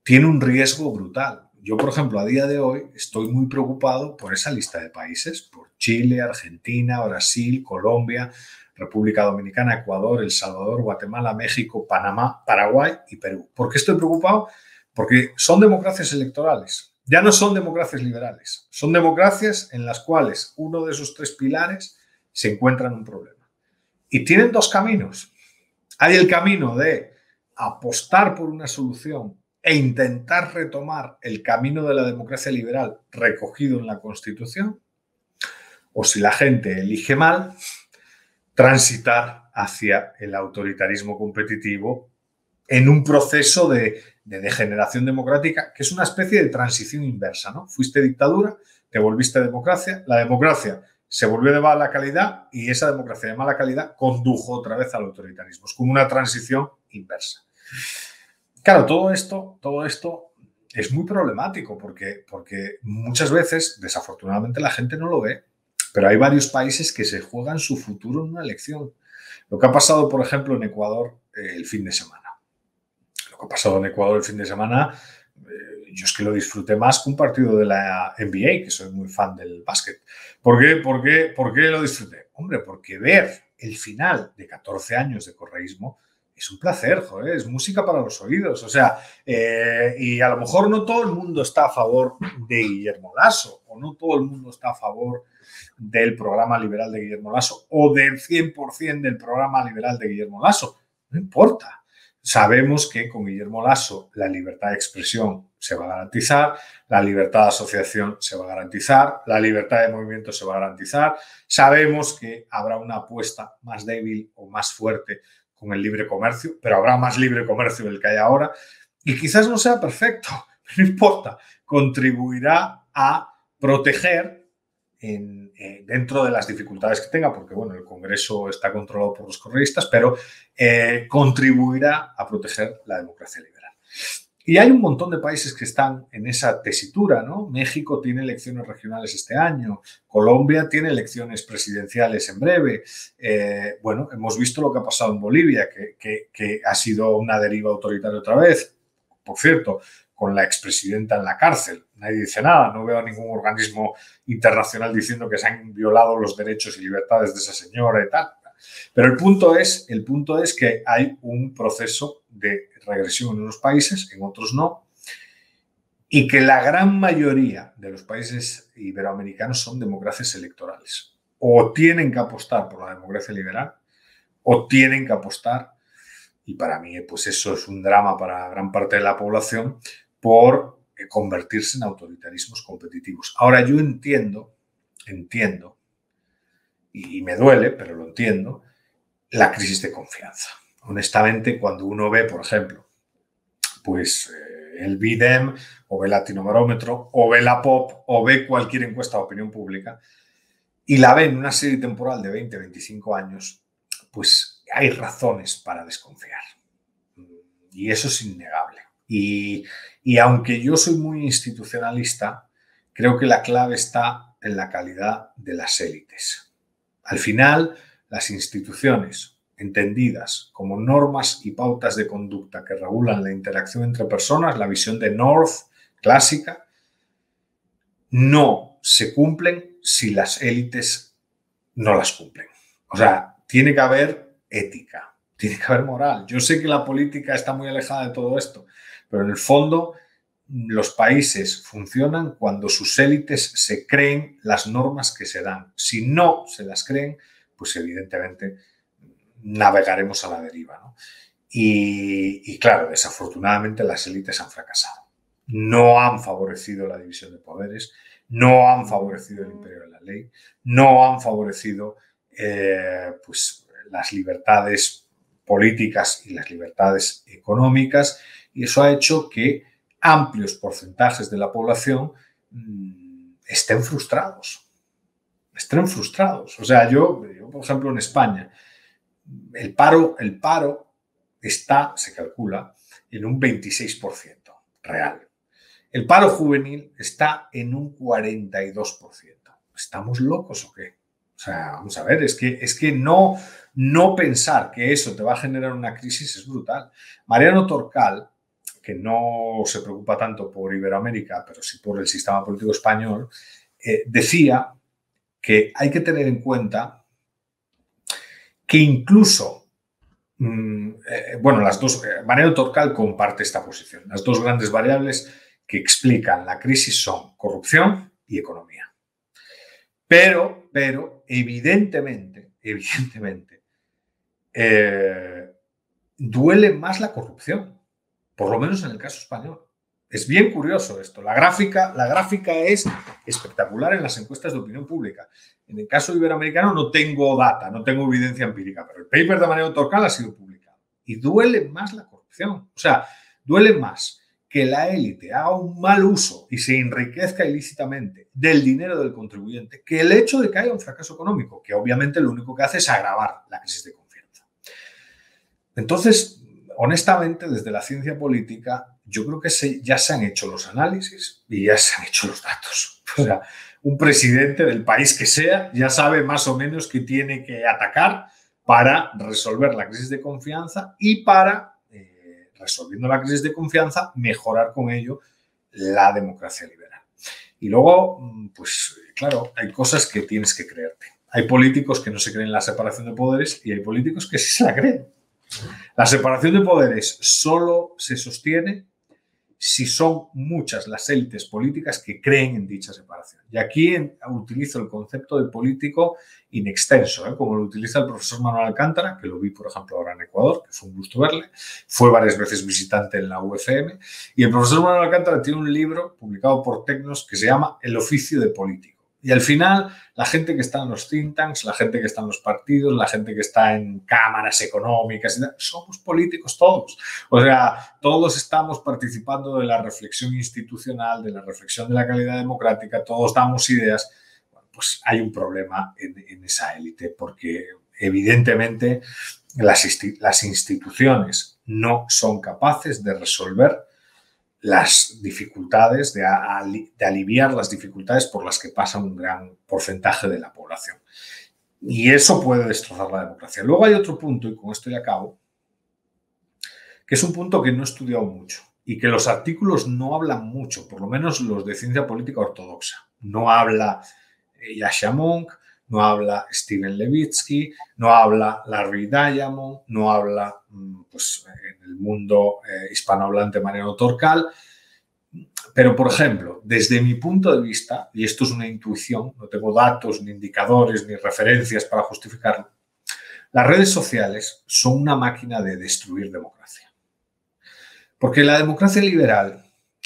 tiene un riesgo brutal. Yo, por ejemplo, a día de hoy estoy muy preocupado por esa lista de países, por Chile, Argentina, Brasil, Colombia, República Dominicana, Ecuador, El Salvador, Guatemala, México, Panamá, Paraguay y Perú. ¿Por qué estoy preocupado? Porque son democracias electorales, ya no son democracias liberales, son democracias en las cuales uno de esos tres pilares se encuentra en un problema. Y tienen dos caminos. Hay el camino de apostar por una solución e intentar retomar el camino de la democracia liberal recogido en la Constitución, o si la gente elige mal, transitar hacia el autoritarismo competitivo en un proceso de, de degeneración democrática, que es una especie de transición inversa, ¿no? Fuiste dictadura, te volviste democracia, la democracia se volvió de mala calidad y esa democracia de mala calidad condujo otra vez al autoritarismo. Es como una transición inversa. Claro, todo esto, todo esto es muy problemático porque, porque muchas veces, desafortunadamente, la gente no lo ve, pero hay varios países que se juegan su futuro en una elección. Lo que ha pasado, por ejemplo, en Ecuador eh, el fin de semana. Lo que ha pasado en Ecuador el fin de semana, eh, yo es que lo disfruté más que un partido de la N B A, que soy muy fan del básquet. ¿Por qué, por qué, por qué lo disfruté? Hombre, porque ver el final de catorce años de correísmo es un placer, joder, es música para los oídos. O sea, eh, y a lo mejor no todo el mundo está a favor de Guillermo Lasso, o no todo el mundo está a favor del programa liberal de Guillermo Lasso, o del cien por ciento del programa liberal de Guillermo Lasso. No importa. Sabemos que con Guillermo Lasso la libertad de expresión se va a garantizar, la libertad de asociación se va a garantizar, la libertad de movimiento se va a garantizar. Sabemos que habrá una apuesta más débil o más fuerte con el libre comercio, pero habrá más libre comercio del que hay ahora, y quizás no sea perfecto, no importa, contribuirá a proteger en, eh, dentro de las dificultades que tenga, porque bueno, el Congreso está controlado por los correístas, pero eh, contribuirá a proteger la democracia liberal. Y hay un montón de países que están en esa tesitura, ¿no? México tiene elecciones regionales este año, Colombia tiene elecciones presidenciales en breve. Eh, bueno, hemos visto lo que ha pasado en Bolivia, que, que, que ha sido una deriva autoritaria otra vez. Por cierto, con la expresidenta en la cárcel. Nadie dice nada, no veo a ningún organismo internacional diciendo que se han violado los derechos y libertades de esa señora y tal. Pero el punto es, el punto es que hay un proceso de regresión en unos países, en otros no, y que la gran mayoría de los países iberoamericanos son democracias electorales. O tienen que apostar por la democracia liberal, o tienen que apostar, y para mí pues eso es un drama para gran parte de la población, por convertirse en autoritarismos competitivos. Ahora yo entiendo, entiendo, y me duele, pero lo entiendo, la crisis de confianza. Honestamente, cuando uno ve, por ejemplo, pues eh, el V-Dem, o ve Latinobarómetro, o ve la Pop, o ve cualquier encuesta de opinión pública, y la ve en una serie temporal de veinte, veinticinco años, pues hay razones para desconfiar. Y eso es innegable. Y, y aunque yo soy muy institucionalista, Creo que la clave está en la calidad de las élites. Al final, las instituciones, entendidas como normas y pautas de conducta que regulan la interacción entre personas, la visión de North clásica, no se cumplen si las élites no las cumplen. O sea, tiene que haber ética, tiene que haber moral. Yo sé que la política está muy alejada de todo esto, pero en el fondo los países funcionan cuando sus élites se creen las normas que se dan. Si no se las creen, pues evidentemente navegaremos a la deriva, ¿no? Y, y claro, desafortunadamente las élites han fracasado. No han favorecido la división de poderes, no han favorecido el imperio de la ley, no han favorecido eh, pues, las libertades políticas y las libertades económicas, y eso ha hecho que amplios porcentajes de la población mmm, estén frustrados. Estén frustrados. O sea, yo, yo, por ejemplo, en España, el paro, el paro está, se calcula, en un veintiséis por ciento real. El paro juvenil está en un cuarenta y dos por ciento. ¿Estamos locos o qué? O sea, vamos a ver, es que, es que no, no pensar que eso te va a generar una crisis es brutal. Mariano Torcal, que no se preocupa tanto por Iberoamérica, pero sí por el sistema político español, eh, decía que hay que tener en cuenta que incluso bueno, las dos, Mariano Torcal comparte esta posición. Las dos grandes variables que explican la crisis son corrupción y economía. Pero, pero, evidentemente, evidentemente, eh, duele más la corrupción, por lo menos en el caso español. Es bien curioso esto. La gráfica, la gráfica es espectacular en las encuestas de opinión pública. En el caso iberoamericano no tengo data, no tengo evidencia empírica, pero el paper de Manuel Torcal ha sido publicado. Y duele más la corrupción. O sea, duele más que la élite haga un mal uso y se enriquezca ilícitamente del dinero del contribuyente que el hecho de que haya un fracaso económico, que obviamente lo único que hace es agravar la crisis de confianza. Entonces, honestamente, desde la ciencia política, yo creo que se, ya se han hecho los análisis y ya se han hecho los datos. O sea, un presidente del país que sea ya sabe más o menos que tiene que atacar para resolver la crisis de confianza y para, eh, resolviendo la crisis de confianza, mejorar con ello la democracia liberal. Y luego, pues claro, hay cosas que tienes que creerte. Hay políticos que no se creen la separación de poderes y hay políticos que sí se la creen. La separación de poderes solo se sostiene si son muchas las élites políticas que creen en dicha separación. Y aquí utilizo el concepto de político in extenso, ¿eh? Como lo utiliza el profesor Manuel Alcántara, que lo vi, por ejemplo, ahora en Ecuador, que fue un gusto verle. Fue varias veces visitante en la U F M. Y el profesor Manuel Alcántara tiene un libro publicado por Tecnos que se llama El oficio de político. Y al final, la gente que está en los think tanks, la gente que está en los partidos, la gente que está en cámaras económicas, somos políticos todos. O sea, todos estamos participando de la reflexión institucional, de la reflexión de la calidad democrática, todos damos ideas. Bueno, pues hay un problema en, en esa élite porque evidentemente las, las instituciones no son capaces de resolver las dificultades, de, ali, de aliviar las dificultades por las que pasa un gran porcentaje de la población. Y eso puede destrozar la democracia. Luego hay otro punto, y con esto ya acabo, que es un punto que no he estudiado mucho y que los artículos no hablan mucho, por lo menos los de ciencia política ortodoxa. No habla Yascha Mounk, no habla Steven Levitsky, no habla Larry Diamond, no habla pues, en el mundo eh, hispanohablante Mariano Torcal. Pero, por ejemplo, desde mi punto de vista, y esto es una intuición, no tengo datos, ni indicadores, ni referencias para justificarlo, las redes sociales son una máquina de destruir democracia. Porque la democracia liberal,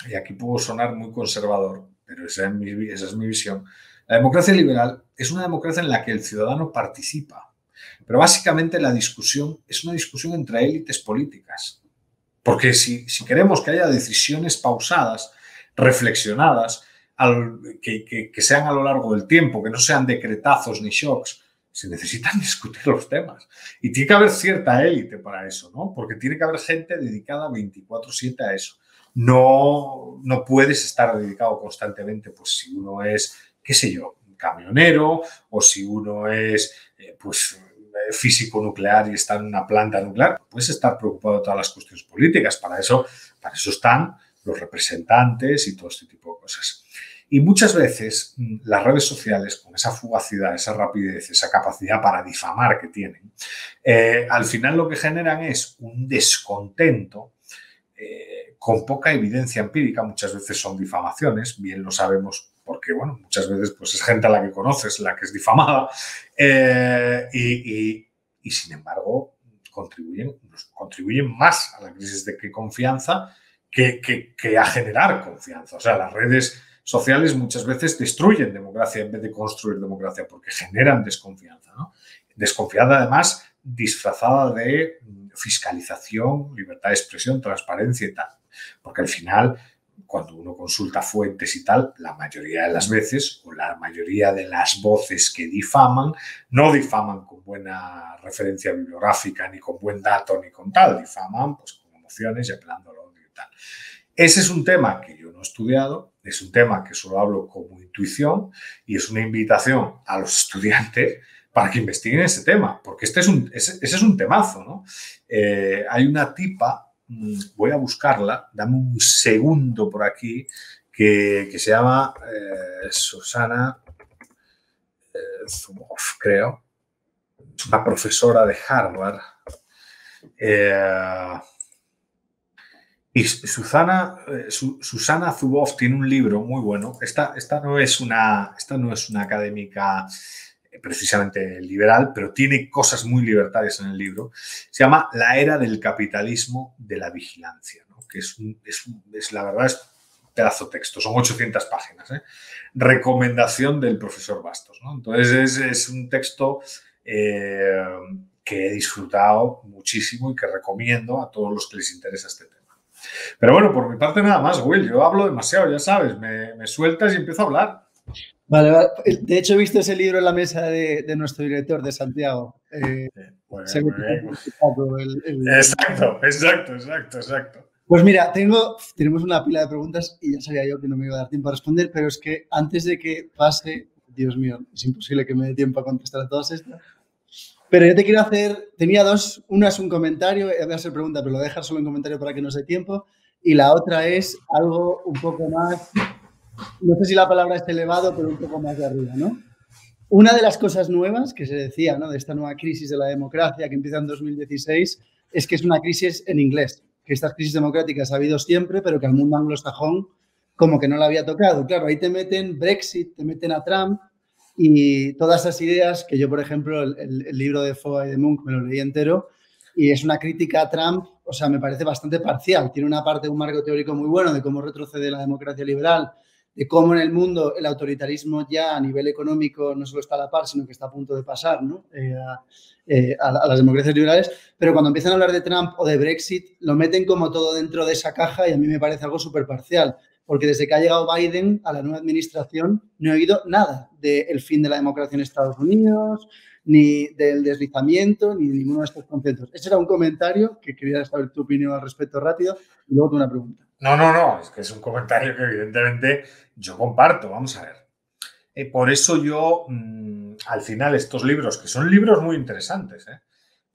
y aquí puedo sonar muy conservador, pero esa es mi, esa es mi visión, la democracia liberal es una democracia en la que el ciudadano participa, pero básicamente la discusión es una discusión entre élites políticas, porque si, si queremos que haya decisiones pausadas, reflexionadas, al, que, que, que sean a lo largo del tiempo, que no sean decretazos ni shocks, se necesitan discutir los temas. Y tiene que haber cierta élite para eso, ¿no? Porque tiene que haber gente dedicada veinticuatro siete a eso. no, no puedes estar dedicado constantemente, pues si uno es, qué sé yo, camionero, o si uno es, eh, pues, físico nuclear y está en una planta nuclear, puedes estar preocupado de todas las cuestiones políticas. Para eso, para eso están los representantes y todo este tipo de cosas. Y muchas veces las redes sociales, con esa fugacidad, esa rapidez, esa capacidad para difamar que tienen, eh, al final lo que generan es un descontento eh, con poca evidencia empírica. Muchas veces son difamaciones, bien lo sabemos, porque bueno, muchas veces pues, es gente a la que conoces, la que es difamada, eh, y, y, y sin embargo contribuyen, contribuyen más a la crisis de confianza que, que, que a generar confianza. O sea, las redes sociales muchas veces destruyen democracia en vez de construir democracia, porque generan desconfianza, ¿no? Desconfianza además disfrazada de fiscalización, libertad de expresión, transparencia y tal, porque al final, cuando uno consulta fuentes y tal, la mayoría de las veces o la mayoría de las voces que difaman, no difaman con buena referencia bibliográfica, ni con buen dato, ni con tal. Difaman pues con emociones y apelando al odio y tal. Ese es un tema que yo no he estudiado, es un tema que solo hablo como intuición y es una invitación a los estudiantes para que investiguen ese tema, porque este es un, ese, ese es un temazo, ¿no? Eh, hay una tipa... Voy a buscarla, dame un segundo por aquí, que, que se llama eh, Susana eh, Zuboff, creo. Es una profesora de Harvard. Eh, y Susana, eh, Su, Susana Zuboff tiene un libro muy bueno. Esta, esta, no es una, esta no es una académica precisamente liberal, pero tiene cosas muy libertarias en el libro. Se llama La era del capitalismo de la vigilancia, ¿no? Que es, un, es, un, es, la verdad, es un pedazo de texto. Son ochocientas páginas, ¿eh? Recomendación del profesor Bastos, ¿no? Entonces, es, es un texto eh, que he disfrutado muchísimo y que recomiendo a todos los que les interesa este tema. Pero bueno, por mi parte nada más, Will. Yo hablo demasiado, ya sabes. Me, me sueltas y empiezo a hablar. Vale, vale, de hecho he visto ese libro en la mesa de, de nuestro director de Santiago. Eh, bueno, bueno. El, el, exacto, exacto, exacto, exacto. Pues mira, tengo, tenemos una pila de preguntas y ya sabía yo que no me iba a dar tiempo a responder, pero es que antes de que pase, Dios mío, es imposible que me dé tiempo a contestar a todas estas. Pero yo te quiero hacer, tenía dos, una es un comentario, voy a hacer pregunta, pero lo voy a dejar solo en comentario para que nos dé tiempo, y la otra es algo un poco más... No sé si la palabra es elevado, pero un poco más de arriba, ¿no? Una de las cosas nuevas que se decía, ¿no?, de esta nueva crisis de la democracia que empieza en dos mil dieciséis es que es una crisis en inglés, que estas crisis democráticas ha habido siempre, pero que al mundo anglosajón como que no la había tocado. Claro, ahí te meten Brexit, te meten a Trump y todas esas ideas que yo, por ejemplo, el, el, el libro de Foa y de Monk me lo leí entero y es una crítica a Trump, o sea, me parece bastante parcial. Tiene una parte, un marco teórico muy bueno de cómo retrocede la democracia liberal, de cómo en el mundo el autoritarismo ya a nivel económico no solo está a la par, sino que está a punto de pasar, ¿no?, eh, a, eh, a, a las democracias liberales. Pero cuando empiezan a hablar de Trump o de Brexit, lo meten como todo dentro de esa caja y a mí me parece algo súper parcial, porque desde que ha llegado Biden a la nueva administración no he oído nada del fin de la democracia en Estados Unidos, ni del deslizamiento, ni de ninguno de estos conceptos. Ese era un comentario que quería saber tu opinión al respecto rápido y luego tengo una pregunta. No, no, no, es que es un comentario que evidentemente yo comparto, vamos a ver. Eh, por eso yo, mmm, al final, estos libros, que son libros muy interesantes, ¿eh?,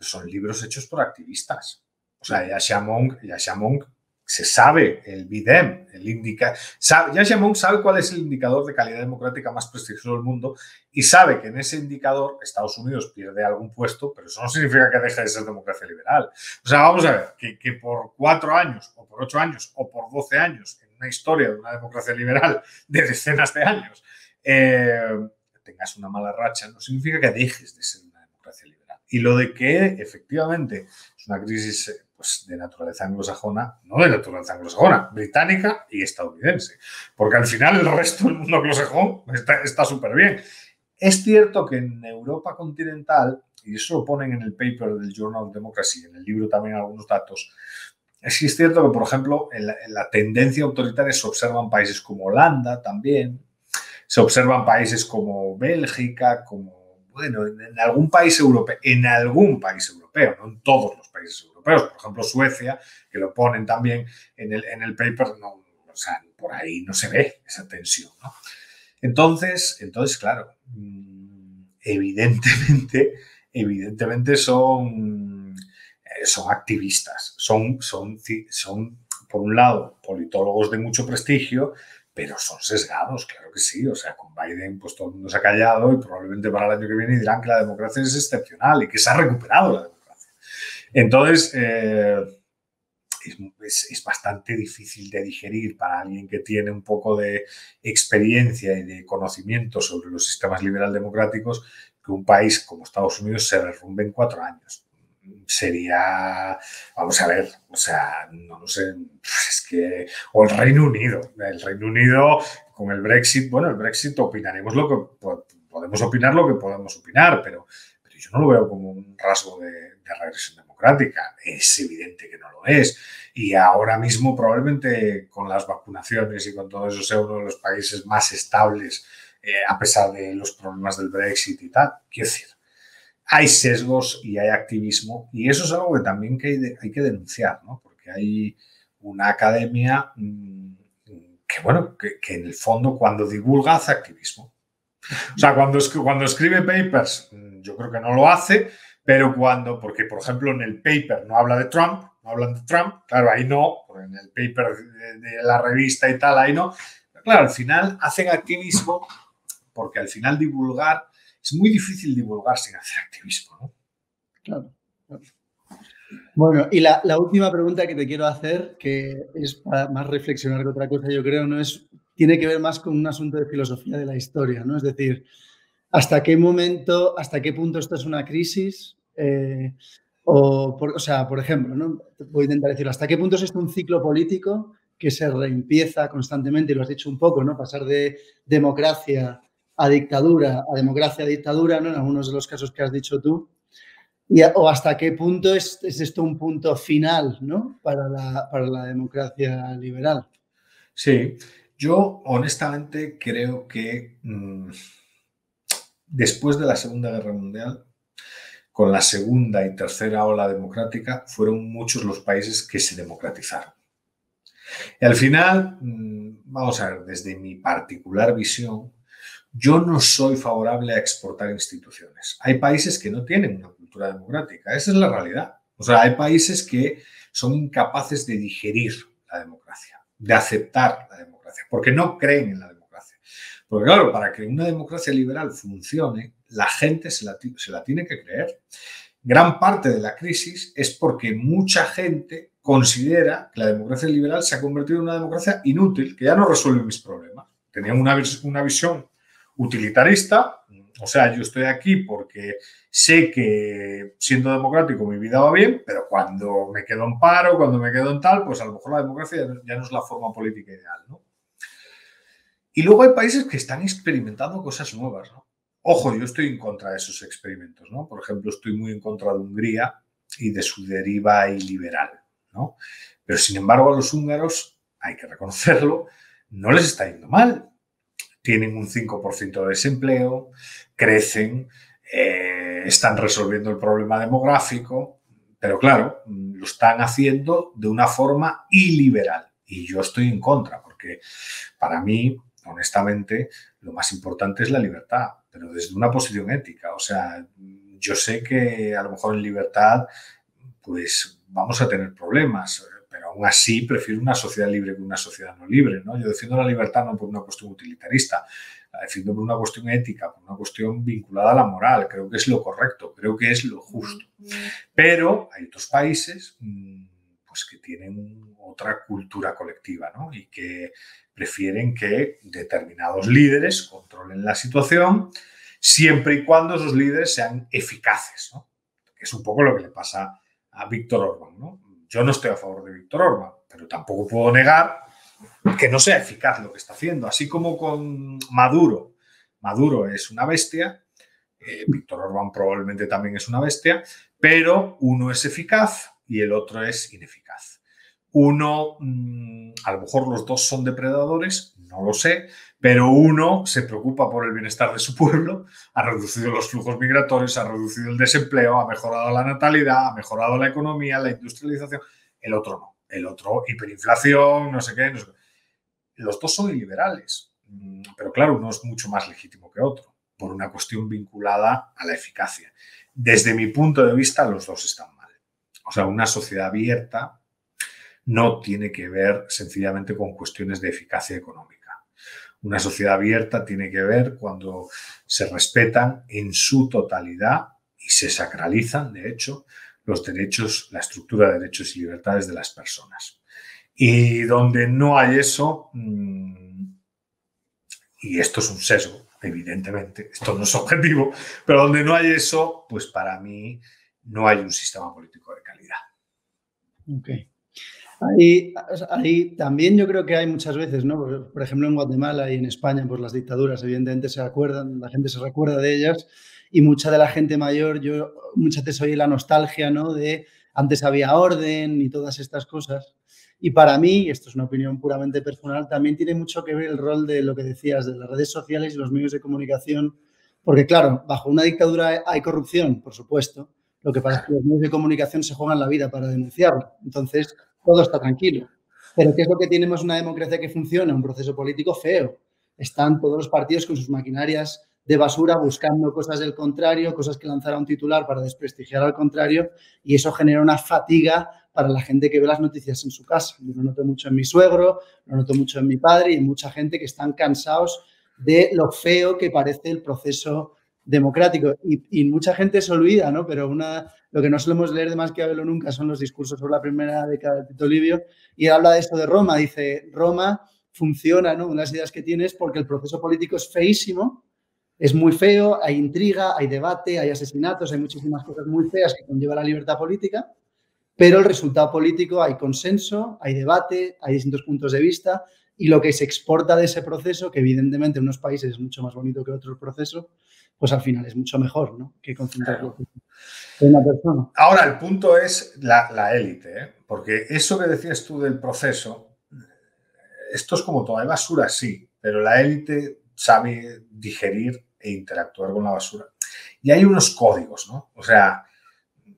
son libros hechos por activistas. O sea, Yascha Mounk, Yascha Mounk se sabe el V-Dem, el indica, sabe, Yascha Mounk sabe cuál es el indicador de calidad democrática más prestigioso del mundo y sabe que en ese indicador Estados Unidos pierde algún puesto, pero eso no significa que deje de ser democracia liberal. O sea, vamos a ver, que, que por cuatro años o por ocho años o por doce años en una historia de una democracia liberal de decenas de años eh, tengas una mala racha no significa que dejes de ser una democracia liberal. Y lo de que efectivamente es una crisis pues, de naturaleza anglosajona, no de naturaleza anglosajona, británica y estadounidense, porque al final el resto del mundo anglosajón está súper bien. Es cierto que en Europa continental, y eso lo ponen en el paper del Journal of Democracy, en el libro también algunos datos, sí es cierto que, por ejemplo, en la, en la tendencia autoritaria se observan países como Holanda también, se observan países como Bélgica, como, bueno, en, en algún país europeo, en algún país europeo, no en todos los países países europeos. Por ejemplo, Suecia, que lo ponen también en el, en el paper, no, o sea, por ahí no se ve esa tensión, ¿no? Entonces, entonces claro, evidentemente, evidentemente son, son activistas, son, son, son, por un lado, politólogos de mucho prestigio, pero son sesgados, claro que sí. O sea, con Biden pues todo el mundo se ha callado y probablemente para el año que viene dirán que la democracia es excepcional y que se ha recuperado la democracia. Entonces, eh, es, es bastante difícil de digerir para alguien que tiene un poco de experiencia y de conocimiento sobre los sistemas liberal democráticos que un país como Estados Unidos se derrumbe en cuatro años. Sería, vamos a ver, o sea, no lo sé, es que, o el Reino Unido, el Reino Unido con el Brexit, bueno, el Brexit opinaremos lo que, podemos opinar lo que podemos opinar, pero, pero yo no lo veo como un rasgo de, de regresión democrática, es evidente que no lo es, y ahora mismo probablemente con las vacunaciones y con todo eso sea uno de los países más estables, eh, a pesar de los problemas del Brexit y tal, quiero decir, hay sesgos y hay activismo y eso es algo que también que hay que denunciar, ¿no? Porque hay una academia que, bueno, que, que en el fondo cuando divulga hace activismo. O sea, cuando, cuando escribe papers yo creo que no lo hace, pero cuando, porque por ejemplo en el paper no habla de Trump, no hablan de Trump, claro, ahí no, porque en el paper de, de la revista y tal, ahí no. Pero claro, al final hacen activismo porque al final divulgar es muy difícil divulgar sin hacer activismo, ¿no? Claro, claro. Bueno, y la, la última pregunta que te quiero hacer, que es para más reflexionar que otra cosa, yo creo, no es, tiene que ver más con un asunto de filosofía de la historia, ¿no? Es decir, ¿hasta qué momento, hasta qué punto esto es una crisis? Eh, o, por, o sea, por ejemplo, ¿no? Voy a intentar decirlo, ¿hasta qué punto es esto un ciclo político que se reempieza constantemente? Y lo has dicho un poco, ¿no? Pasar de democracia a dictadura, a democracia, a dictadura, ¿no? En algunos de los casos que has dicho tú, y a, o hasta qué punto es, es esto un punto final, ¿no? Para la, para la democracia liberal. Sí, yo honestamente creo que mmm, después de la Segunda Guerra Mundial, con la segunda y tercera ola democrática, fueron muchos los países que se democratizaron. Y al final, mmm, vamos a ver, desde mi particular visión, yo no soy favorable a exportar instituciones. Hay países que no tienen una cultura democrática. Esa es la realidad. O sea, hay países que son incapaces de digerir la democracia, de aceptar la democracia, porque no creen en la democracia. Porque claro, para que una democracia liberal funcione, la gente se la, se la tiene que creer. Gran parte de la crisis es porque mucha gente considera que la democracia liberal se ha convertido en una democracia inútil, que ya no resuelve mis problemas. Tenían una, una visión utilitarista, o sea, yo estoy aquí porque sé que siendo democrático mi vida va bien, pero cuando me quedo en paro, cuando me quedo en tal, pues a lo mejor la democracia ya no es la forma política ideal, ¿no? Y luego hay países que están experimentando cosas nuevas, ¿no? Ojo, yo estoy en contra de esos experimentos, ¿no? Por ejemplo, estoy muy en contra de Hungría y de su deriva iliberal, ¿no? Pero sin embargo a los húngaros, hay que reconocerlo, no les está yendo mal. Tienen un cinco por ciento de desempleo, crecen, eh, están resolviendo el problema demográfico, pero claro, lo están haciendo de una forma iliberal. Y yo estoy en contra, porque para mí, honestamente, lo más importante es la libertad, pero desde una posición ética. O sea, yo sé que a lo mejor en libertad pues vamos a tener problemas, pero aún así prefiero una sociedad libre que una sociedad no libre, ¿no? Yo defiendo la libertad no por una cuestión utilitarista, la defiendo por una cuestión ética, por una cuestión vinculada a la moral. Creo que es lo correcto, creo que es lo justo. Pero hay otros países pues, que tienen otra cultura colectiva, ¿no? Y que prefieren que determinados líderes controlen la situación siempre y cuando esos líderes sean eficaces, ¿no? Es un poco lo que le pasa a Víctor Orbán, ¿no? Yo no estoy a favor de Víctor Orbán, pero tampoco puedo negar que no sea eficaz lo que está haciendo. Así como con Maduro. Maduro es una bestia, eh, Víctor Orbán probablemente también es una bestia, pero uno es eficaz y el otro es ineficaz. Uno, mmm, a lo mejor los dos son depredadores, no lo sé, pero uno se preocupa por el bienestar de su pueblo, ha reducido los flujos migratorios, ha reducido el desempleo, ha mejorado la natalidad, ha mejorado la economía, la industrialización. El otro no, el otro hiperinflación, no sé qué, no sé qué. Los dos son liberales, pero claro, uno es mucho más legítimo que otro, por una cuestión vinculada a la eficacia. Desde mi punto de vista, los dos están mal. O sea, una sociedad abierta no tiene que ver sencillamente con cuestiones de eficacia económica. Una sociedad abierta tiene que ver cuando se respetan en su totalidad y se sacralizan, de hecho, los derechos, la estructura de derechos y libertades de las personas. Y donde no hay eso, y esto es un sesgo, evidentemente, esto no es objetivo, pero donde no hay eso, pues para mí no hay un sistema político de calidad. Ok. Ahí, ahí también yo creo que hay muchas veces, ¿no? Por ejemplo, en Guatemala y en España, pues las dictaduras evidentemente se acuerdan, la gente se recuerda de ellas y mucha de la gente mayor, yo muchas veces oí la nostalgia, ¿no? De antes había orden y todas estas cosas. Y para mí, esto es una opinión puramente personal, también tiene mucho que ver el rol de lo que decías, de las redes sociales y los medios de comunicación, porque claro, bajo una dictadura hay corrupción, por supuesto, lo que pasa es que los medios de comunicación se juegan la vida para denunciarlo, entonces todo está tranquilo. Pero ¿qué es lo que tenemos? Una democracia que funciona, un proceso político feo. Están todos los partidos con sus maquinarias de basura buscando cosas del contrario, cosas que lanzará un titular para desprestigiar al contrario, y eso genera una fatiga para la gente que ve las noticias en su casa. Yo lo noto mucho en mi suegro, lo noto mucho en mi padre y en mucha gente que están cansados de lo feo que parece el proceso democrático. Y, y mucha gente se olvida, ¿no? Pero una, lo que no solemos leer de Maquiavelo nunca son los discursos sobre la primera década de Tito Livio, y él habla de esto de Roma, dice, Roma funciona, ¿no? Unas ideas que tienes porque el proceso político es feísimo, es muy feo, hay intriga, hay debate, hay asesinatos, hay muchísimas cosas muy feas que conlleva la libertad política, pero el resultado político hay consenso, hay debate, hay distintos puntos de vista y lo que se exporta de ese proceso, que evidentemente en unos países es mucho más bonito que otro proceso, pues al final es mucho mejor, ¿no? Que concentrarlo en una persona. Ahora, el punto es la, la élite, ¿eh? Porque eso que decías tú del proceso, esto es como todo, hay basura, sí, pero la élite sabe digerir e interactuar con la basura. Y hay unos códigos, ¿no? O sea,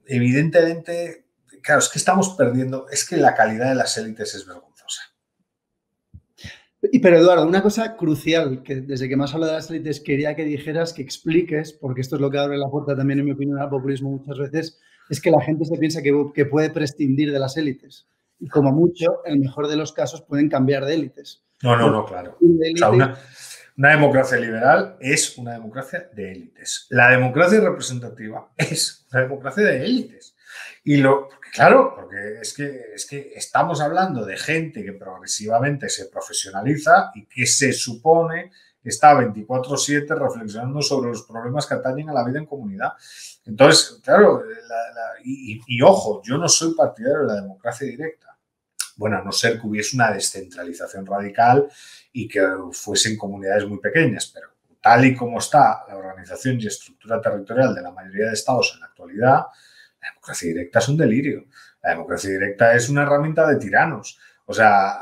evidentemente, claro, es que estamos perdiendo, es que la calidad de las élites es vergonzosa. Pero, Eduardo, una cosa crucial, que desde que más habla de las élites quería que dijeras, que expliques, porque esto es lo que abre la puerta también, en mi opinión, al populismo muchas veces, es que la gente se piensa que, que puede prescindir de las élites. Y como mucho, en el mejor de los casos, pueden cambiar de élites. No, no, no, claro. O sea, una, una democracia liberal es una democracia de élites. La democracia representativa es una democracia de élites. Y lo, claro, porque es que, es que estamos hablando de gente que progresivamente se profesionaliza y que se supone que está veinticuatro siete reflexionando sobre los problemas que atañen a la vida en comunidad. Entonces, claro, la, la, y, y, y ojo, yo no soy partidario de la democracia directa. Bueno, a no ser que hubiese una descentralización radical y que fuesen comunidades muy pequeñas, pero tal y como está la organización y estructura territorial de la mayoría de estados en la actualidad, la democracia directa es un delirio. La democracia directa es una herramienta de tiranos. O sea,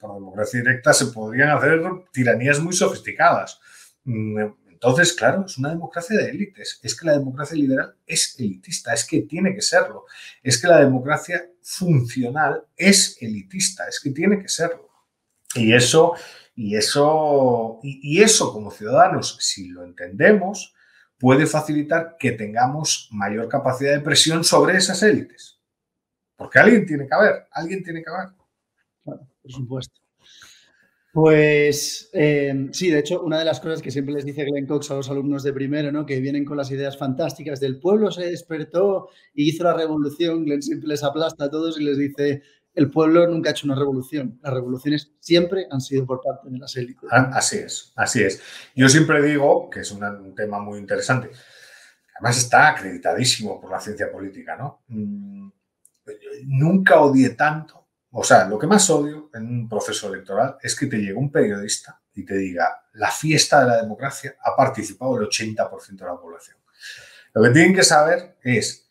por democracia directa se podrían hacer tiranías muy sofisticadas. Entonces, claro, es una democracia de élites. Es que la democracia liberal es elitista, es que tiene que serlo. Es que la democracia funcional es elitista, es que tiene que serlo. Y eso, y eso, y eso como ciudadanos, si lo entendemos, puede facilitar que tengamos mayor capacidad de presión sobre esas élites. Porque alguien tiene que haber, alguien tiene que haber. Claro, por supuesto. Pues eh, sí, de hecho, una de las cosas que siempre les dice Glenn Cox a los alumnos de primero, ¿no? Que vienen con las ideas fantásticas del pueblo se despertó y hizo la revolución. Glenn siempre les aplasta a todos y les dice, el pueblo nunca ha hecho una revolución. Las revoluciones siempre han sido por parte de las élites. Así es, así es. Yo siempre digo, que es una, un tema muy interesante, además está acreditadísimo por la ciencia política, ¿no? Nunca odié tanto, o sea, lo que más odio en un proceso electoral es que te llegue un periodista y te diga, la fiesta de la democracia ha participado el ochenta por ciento de la población. Lo que tienen que saber es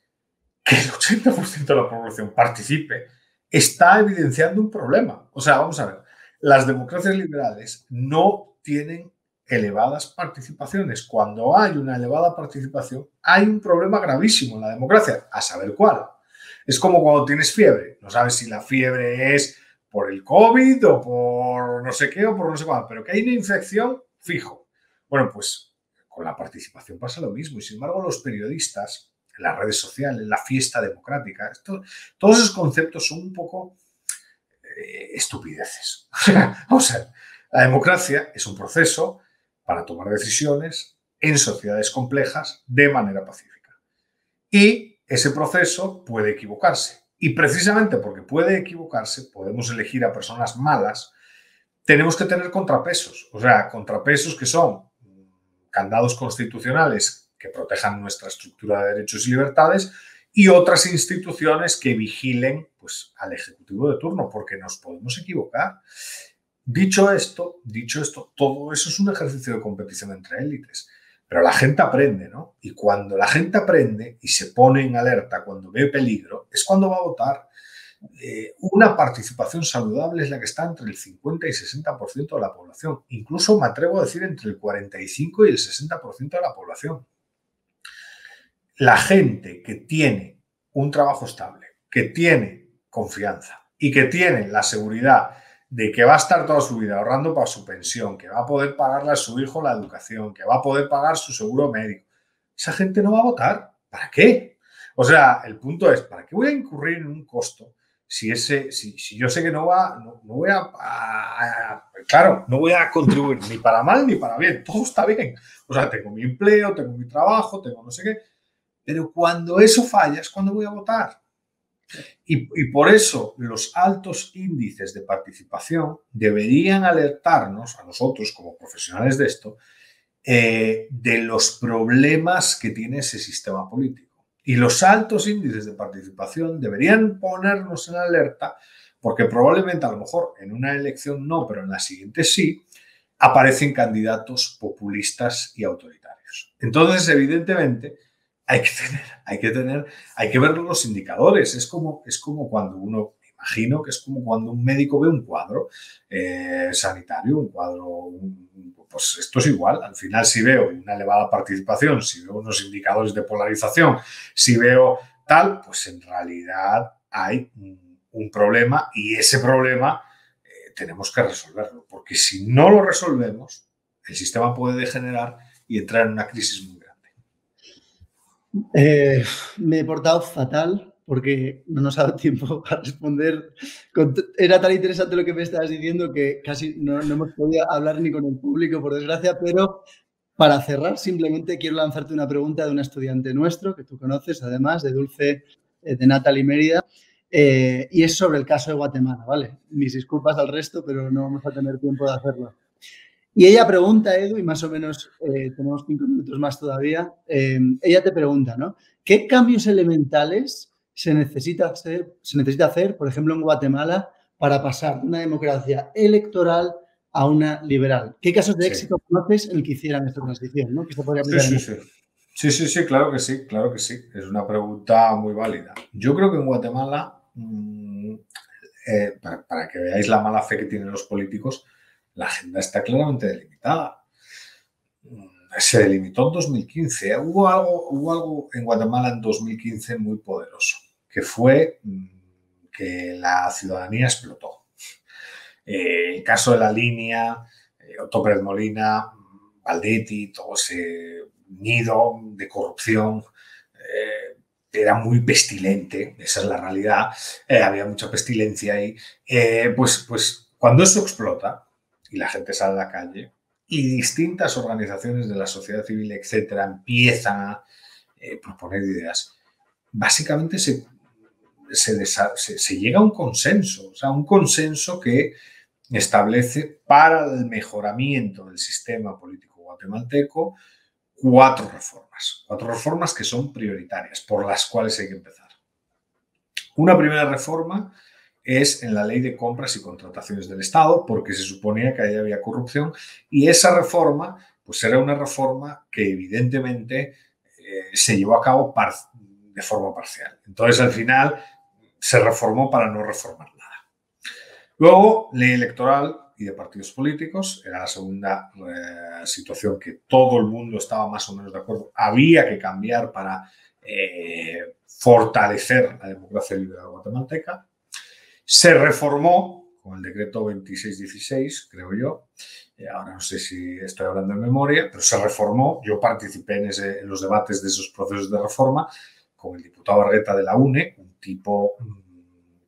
que el ochenta por ciento de la población participe está evidenciando un problema. O sea, vamos a ver, Las democracias liberales no tienen elevadas participaciones. Cuando hay una elevada participación, hay un problema gravísimo en la democracia, a saber cuál. Es como cuando tienes fiebre. No sabes si la fiebre es por el COVID o por no sé qué o por no sé cuál, pero que hay una infección, fijo. Bueno, pues con la participación pasa lo mismo. Y sin embargo, los periodistas, las redes sociales, la fiesta democrática, esto, todos esos conceptos son un poco eh, estupideces. Vamos a ver, la democracia es un proceso para tomar decisiones en sociedades complejas de manera pacífica. Y ese proceso puede equivocarse. Y precisamente porque puede equivocarse, podemos elegir a personas malas, tenemos que tener contrapesos. O sea, contrapesos que son candados constitucionales que protejan nuestra estructura de derechos y libertades y otras instituciones que vigilen pues, al ejecutivo de turno, porque nos podemos equivocar. Dicho esto, dicho esto, todo eso es un ejercicio de competición entre élites. Pero la gente aprende, ¿no? Y cuando la gente aprende y se pone en alerta cuando ve peligro, es cuando va a votar. Eh, una participación saludable es la que está entre el cincuenta y sesenta por ciento de la población. Incluso me atrevo a decir entre el cuarenta y cinco por ciento y el sesenta por ciento de la población. La gente que tiene un trabajo estable, que tiene confianza y que tiene la seguridad de que va a estar toda su vida ahorrando para su pensión, que va a poder pagarle a su hijo la educación, que va a poder pagar su seguro médico. Esa gente no va a votar. ¿Para qué? O sea, el punto es, ¿para qué voy a incurrir en un costo si, ese, si, si yo sé que no va, no, no voy a, a, a... Claro, no voy a contribuir ni para mal ni para bien. Todo está bien. O sea, tengo mi empleo, tengo mi trabajo, tengo no sé qué. Pero cuando eso falla es cuando voy a votar. Y, y por eso los altos índices de participación deberían alertarnos a nosotros como profesionales de esto eh, de los problemas que tiene ese sistema político. Y los altos índices de participación deberían ponernos en alerta porque probablemente a lo mejor en una elección no, pero en la siguiente sí, aparecen candidatos populistas y autoritarios. Entonces, evidentemente, Hay que tener, hay que tener, hay que ver los indicadores. Es como, es como cuando uno, me imagino que es como cuando un médico ve un cuadro eh, sanitario, un cuadro, un, pues esto es igual. Al final, si veo una elevada participación, si veo unos indicadores de polarización, si veo tal, pues en realidad hay un, un problema y ese problema eh, tenemos que resolverlo. Porque si no lo resolvemos, el sistema puede degenerar y entrar en una crisis muy grave. Eh, me he portado fatal porque no nos ha dado tiempo a responder. Era tan interesante lo que me estabas diciendo que casi no, no hemos podido hablar ni con el público, por desgracia, pero para cerrar simplemente quiero lanzarte una pregunta de un estudiante nuestro que tú conoces, además de Dulce, de Natalie Mérida, eh, y es sobre el caso de Guatemala, ¿vale? Mis disculpas al resto, pero no vamos a tener tiempo de hacerlo. Y ella pregunta, Edu, y más o menos eh, tenemos cinco minutos más todavía, eh, ella te pregunta, ¿no? ¿Qué cambios elementales se necesita hacer, se necesita hacer, por ejemplo, en Guatemala, para pasar de una democracia electoral a una liberal? ¿Qué casos de éxito sí. conoces en el que hicieran esta transición? ¿No? Que se podría sí, sí, sí. sí, sí, sí, claro que sí, claro que sí. Es una pregunta muy válida. Yo creo que en Guatemala, mmm, eh, para, para que veáis la mala fe que tienen los políticos, la agenda está claramente delimitada. Se delimitó en dos mil quince. Hubo algo, hubo algo en Guatemala en dos mil quince muy poderoso, que fue que la ciudadanía explotó. Eh, el caso de la línea, eh, Otto Pérez Molina, Valdetti, todo ese nido de corrupción eh, era muy pestilente, esa es la realidad. Eh, había mucha pestilencia ahí. Eh, pues, pues cuando eso explota, y la gente sale a la calle, y distintas organizaciones de la sociedad civil, etcétera, empiezan a eh, proponer ideas. Básicamente se, se, se, se llega a un consenso, o sea, un consenso que establece para el mejoramiento del sistema político guatemalteco cuatro reformas, cuatro reformas que son prioritarias, por las cuales hay que empezar. Una primera reforma es en la ley de compras y contrataciones del Estado, porque se suponía que ahí había corrupción, y esa reforma, pues era una reforma que evidentemente eh, se llevó a cabo par de forma parcial. Entonces, al final, se reformó para no reformar nada. Luego, ley electoral, y de partidos políticos. Era la segunda eh, situación que todo el mundo estaba más o menos de acuerdo. Había que cambiar para eh, fortalecer la democracia liberal guatemalteca. Se reformó con el decreto veintiséis dieciséis, creo yo. Ahora no sé si estoy hablando de memoria, pero se reformó. Yo participé en, ese, en los debates de esos procesos de reforma con el diputado Argueta de la U N E, un tipo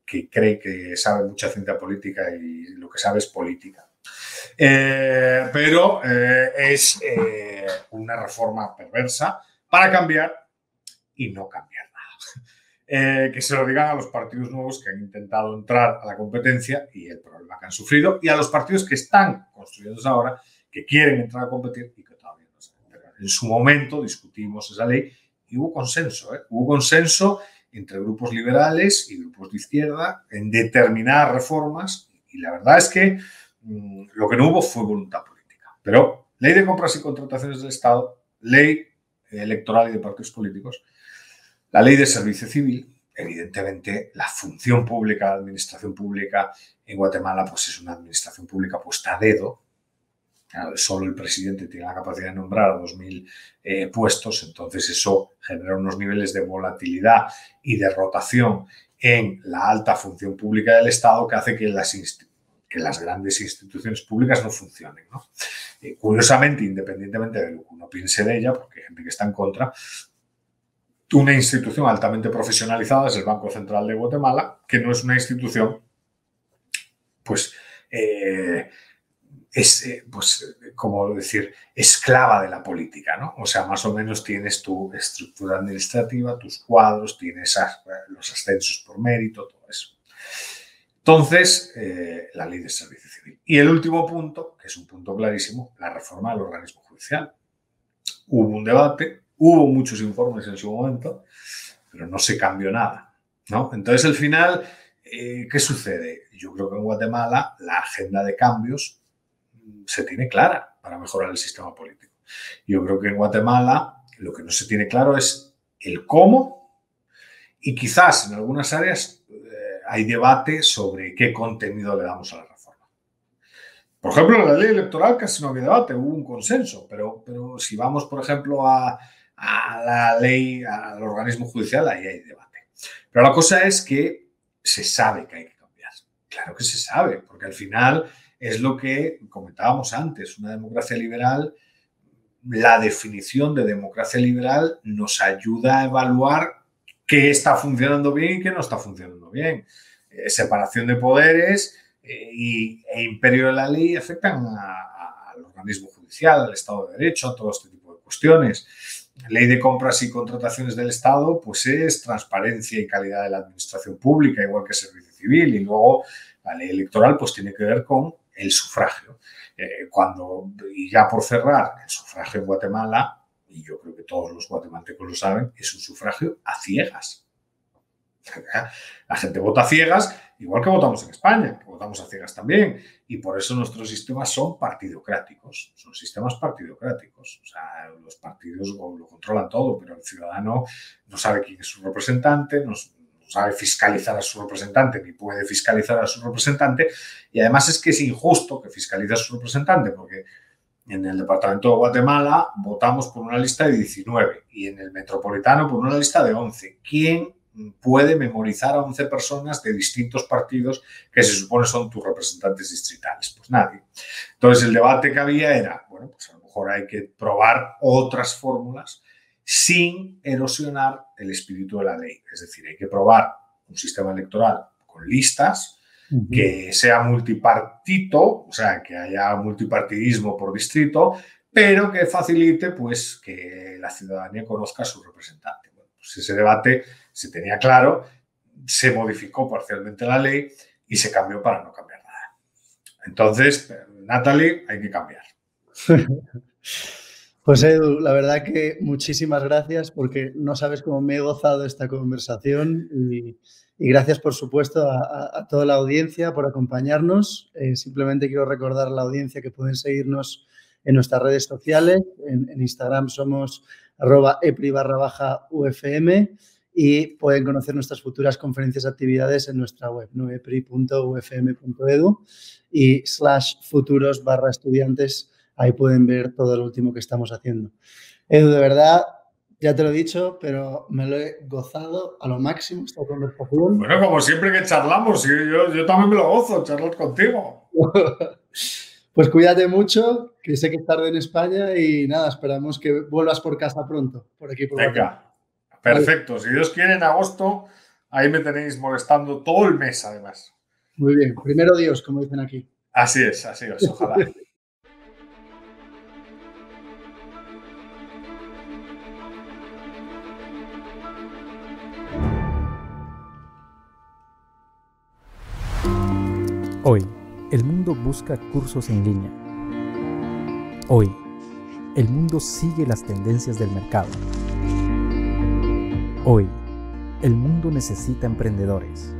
que cree que sabe mucha ciencia política y lo que sabe es política. Eh, pero eh, es eh, una reforma perversa para cambiar y no cambiar nada. Eh, que se lo digan a los partidos nuevos que han intentado entrar a la competencia y el problema que han sufrido, y a los partidos que están construyéndose ahora, que quieren entrar a competir y que todavía no se enteran. En su momento discutimos esa ley y hubo consenso, ¿eh? Hubo consenso entre grupos liberales y grupos de izquierda en determinadas reformas, y la verdad es que mmm, lo que no hubo fue voluntad política. Pero ley de compras y contrataciones del Estado, ley electoral y de partidos políticos, la ley de servicio civil, evidentemente la función pública, la administración pública en Guatemala, pues es una administración pública puesta a dedo. Solo el presidente tiene la capacidad de nombrar a dos mil eh, puestos, entonces eso genera unos niveles de volatilidad y de rotación en la alta función pública del Estado que hace que las, que las grandes instituciones públicas no funcionen, ¿no? Eh, curiosamente, independientemente de lo que uno piense de ella, porque hay gente que está en contra, una institución altamente profesionalizada es el Banco Central de Guatemala, que no es una institución, pues, eh, es, eh, pues, como decir, esclava de la política, ¿no? O sea, más o menos tienes tu estructura administrativa, tus cuadros, tienes los ascensos por mérito, todo eso. Entonces, eh, la ley de servicio civil. Y el último punto, que es un punto clarísimo, la reforma del organismo judicial. Hubo un debate. Hubo muchos informes en su momento, pero no se cambió nada, ¿no? Entonces, al final, eh, ¿qué sucede? Yo creo que en Guatemala la agenda de cambios se tiene clara para mejorar el sistema político. Yo creo que en Guatemala lo que no se tiene claro es el cómo, y quizás en algunas áreas eh, hay debate sobre qué contenido le damos a la reforma. Por ejemplo, la ley electoral casi no había debate, hubo un consenso, pero, pero si vamos, por ejemplo, a... a la ley, al organismo judicial, ahí hay debate. Pero la cosa es que se sabe que hay que cambiar. Claro que se sabe, porque al final es lo que comentábamos antes, una democracia liberal, la definición de democracia liberal nos ayuda a evaluar qué está funcionando bien y qué no está funcionando bien. Eh, separación de poderes eh, y, e imperio de la ley afectan a, a, al organismo judicial, al Estado de Derecho, a todo este tipo de cuestiones. Ley de compras y contrataciones del Estado, pues es transparencia y calidad de la administración pública, igual que servicio civil. Y luego la ley electoral, pues tiene que ver con el sufragio. Eh, cuando, y ya por cerrar, el sufragio en Guatemala, y yo creo que todos los guatemaltecos lo saben, es un sufragio a ciegas. La gente vota a ciegas, igual que votamos en España, que votamos a ciegas también. Y por eso nuestros sistemas son partidocráticos, son sistemas partidocráticos. O sea, los partidos lo controlan todo, pero el ciudadano no sabe quién es su representante, no sabe fiscalizar a su representante, ni puede fiscalizar a su representante. Y además es que es injusto que fiscalice a su representante, porque en el departamento de Guatemala votamos por una lista de diecinueve y en el metropolitano por una lista de once. ¿Quién puede memorizar a once personas de distintos partidos que se supone son tus representantes distritales? Pues nadie. Entonces, el debate que había era, bueno, pues a lo mejor hay que probar otras fórmulas sin erosionar el espíritu de la ley. Es decir, hay que probar un sistema electoral con listas, uh-huh, que sea multipartito, o sea, que haya multipartidismo por distrito, pero que facilite, pues, que la ciudadanía conozca a su representante. Bueno, pues ese debate se tenía claro, se modificó parcialmente la ley y se cambió para no cambiar nada. Entonces, Natalie, hay que cambiar. Pues Edu, la verdad que muchísimas gracias, porque no sabes cómo me he gozado esta conversación, y, y gracias, por supuesto, a, a toda la audiencia por acompañarnos. Eh, simplemente quiero recordar a la audiencia que pueden seguirnos en nuestras redes sociales. En, en Instagram somos arroba epri barra baja U F M. y pueden conocer nuestras futuras conferencias y actividades en nuestra web nueve pri punto u f m punto edu y slash futuros barra estudiantes. Ahí pueden ver todo lo último que estamos haciendo. Edu, de verdad, ya te lo he dicho, pero me lo he gozado a lo máximo esta conversación. Bueno, como siempre que charlamos, yo, yo también me lo gozo, charlar contigo. Pues cuídate mucho, que sé que es tarde en España y nada, esperamos que vuelvas por casa pronto, por aquí por Venga, acá. Perfecto. Vale. Si Dios quiere, en agosto, ahí me tenéis molestando todo el mes, además. Muy bien, primero Dios, como dicen aquí. Así es, así es, ojalá. Hoy, el mundo busca cursos en línea. Hoy, el mundo sigue las tendencias del mercado. Hoy, el mundo necesita emprendedores.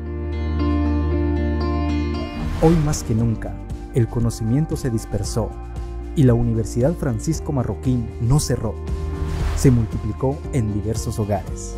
Hoy más que nunca, el conocimiento se dispersó y la Universidad Francisco Marroquín no cerró. Se multiplicó en diversos hogares.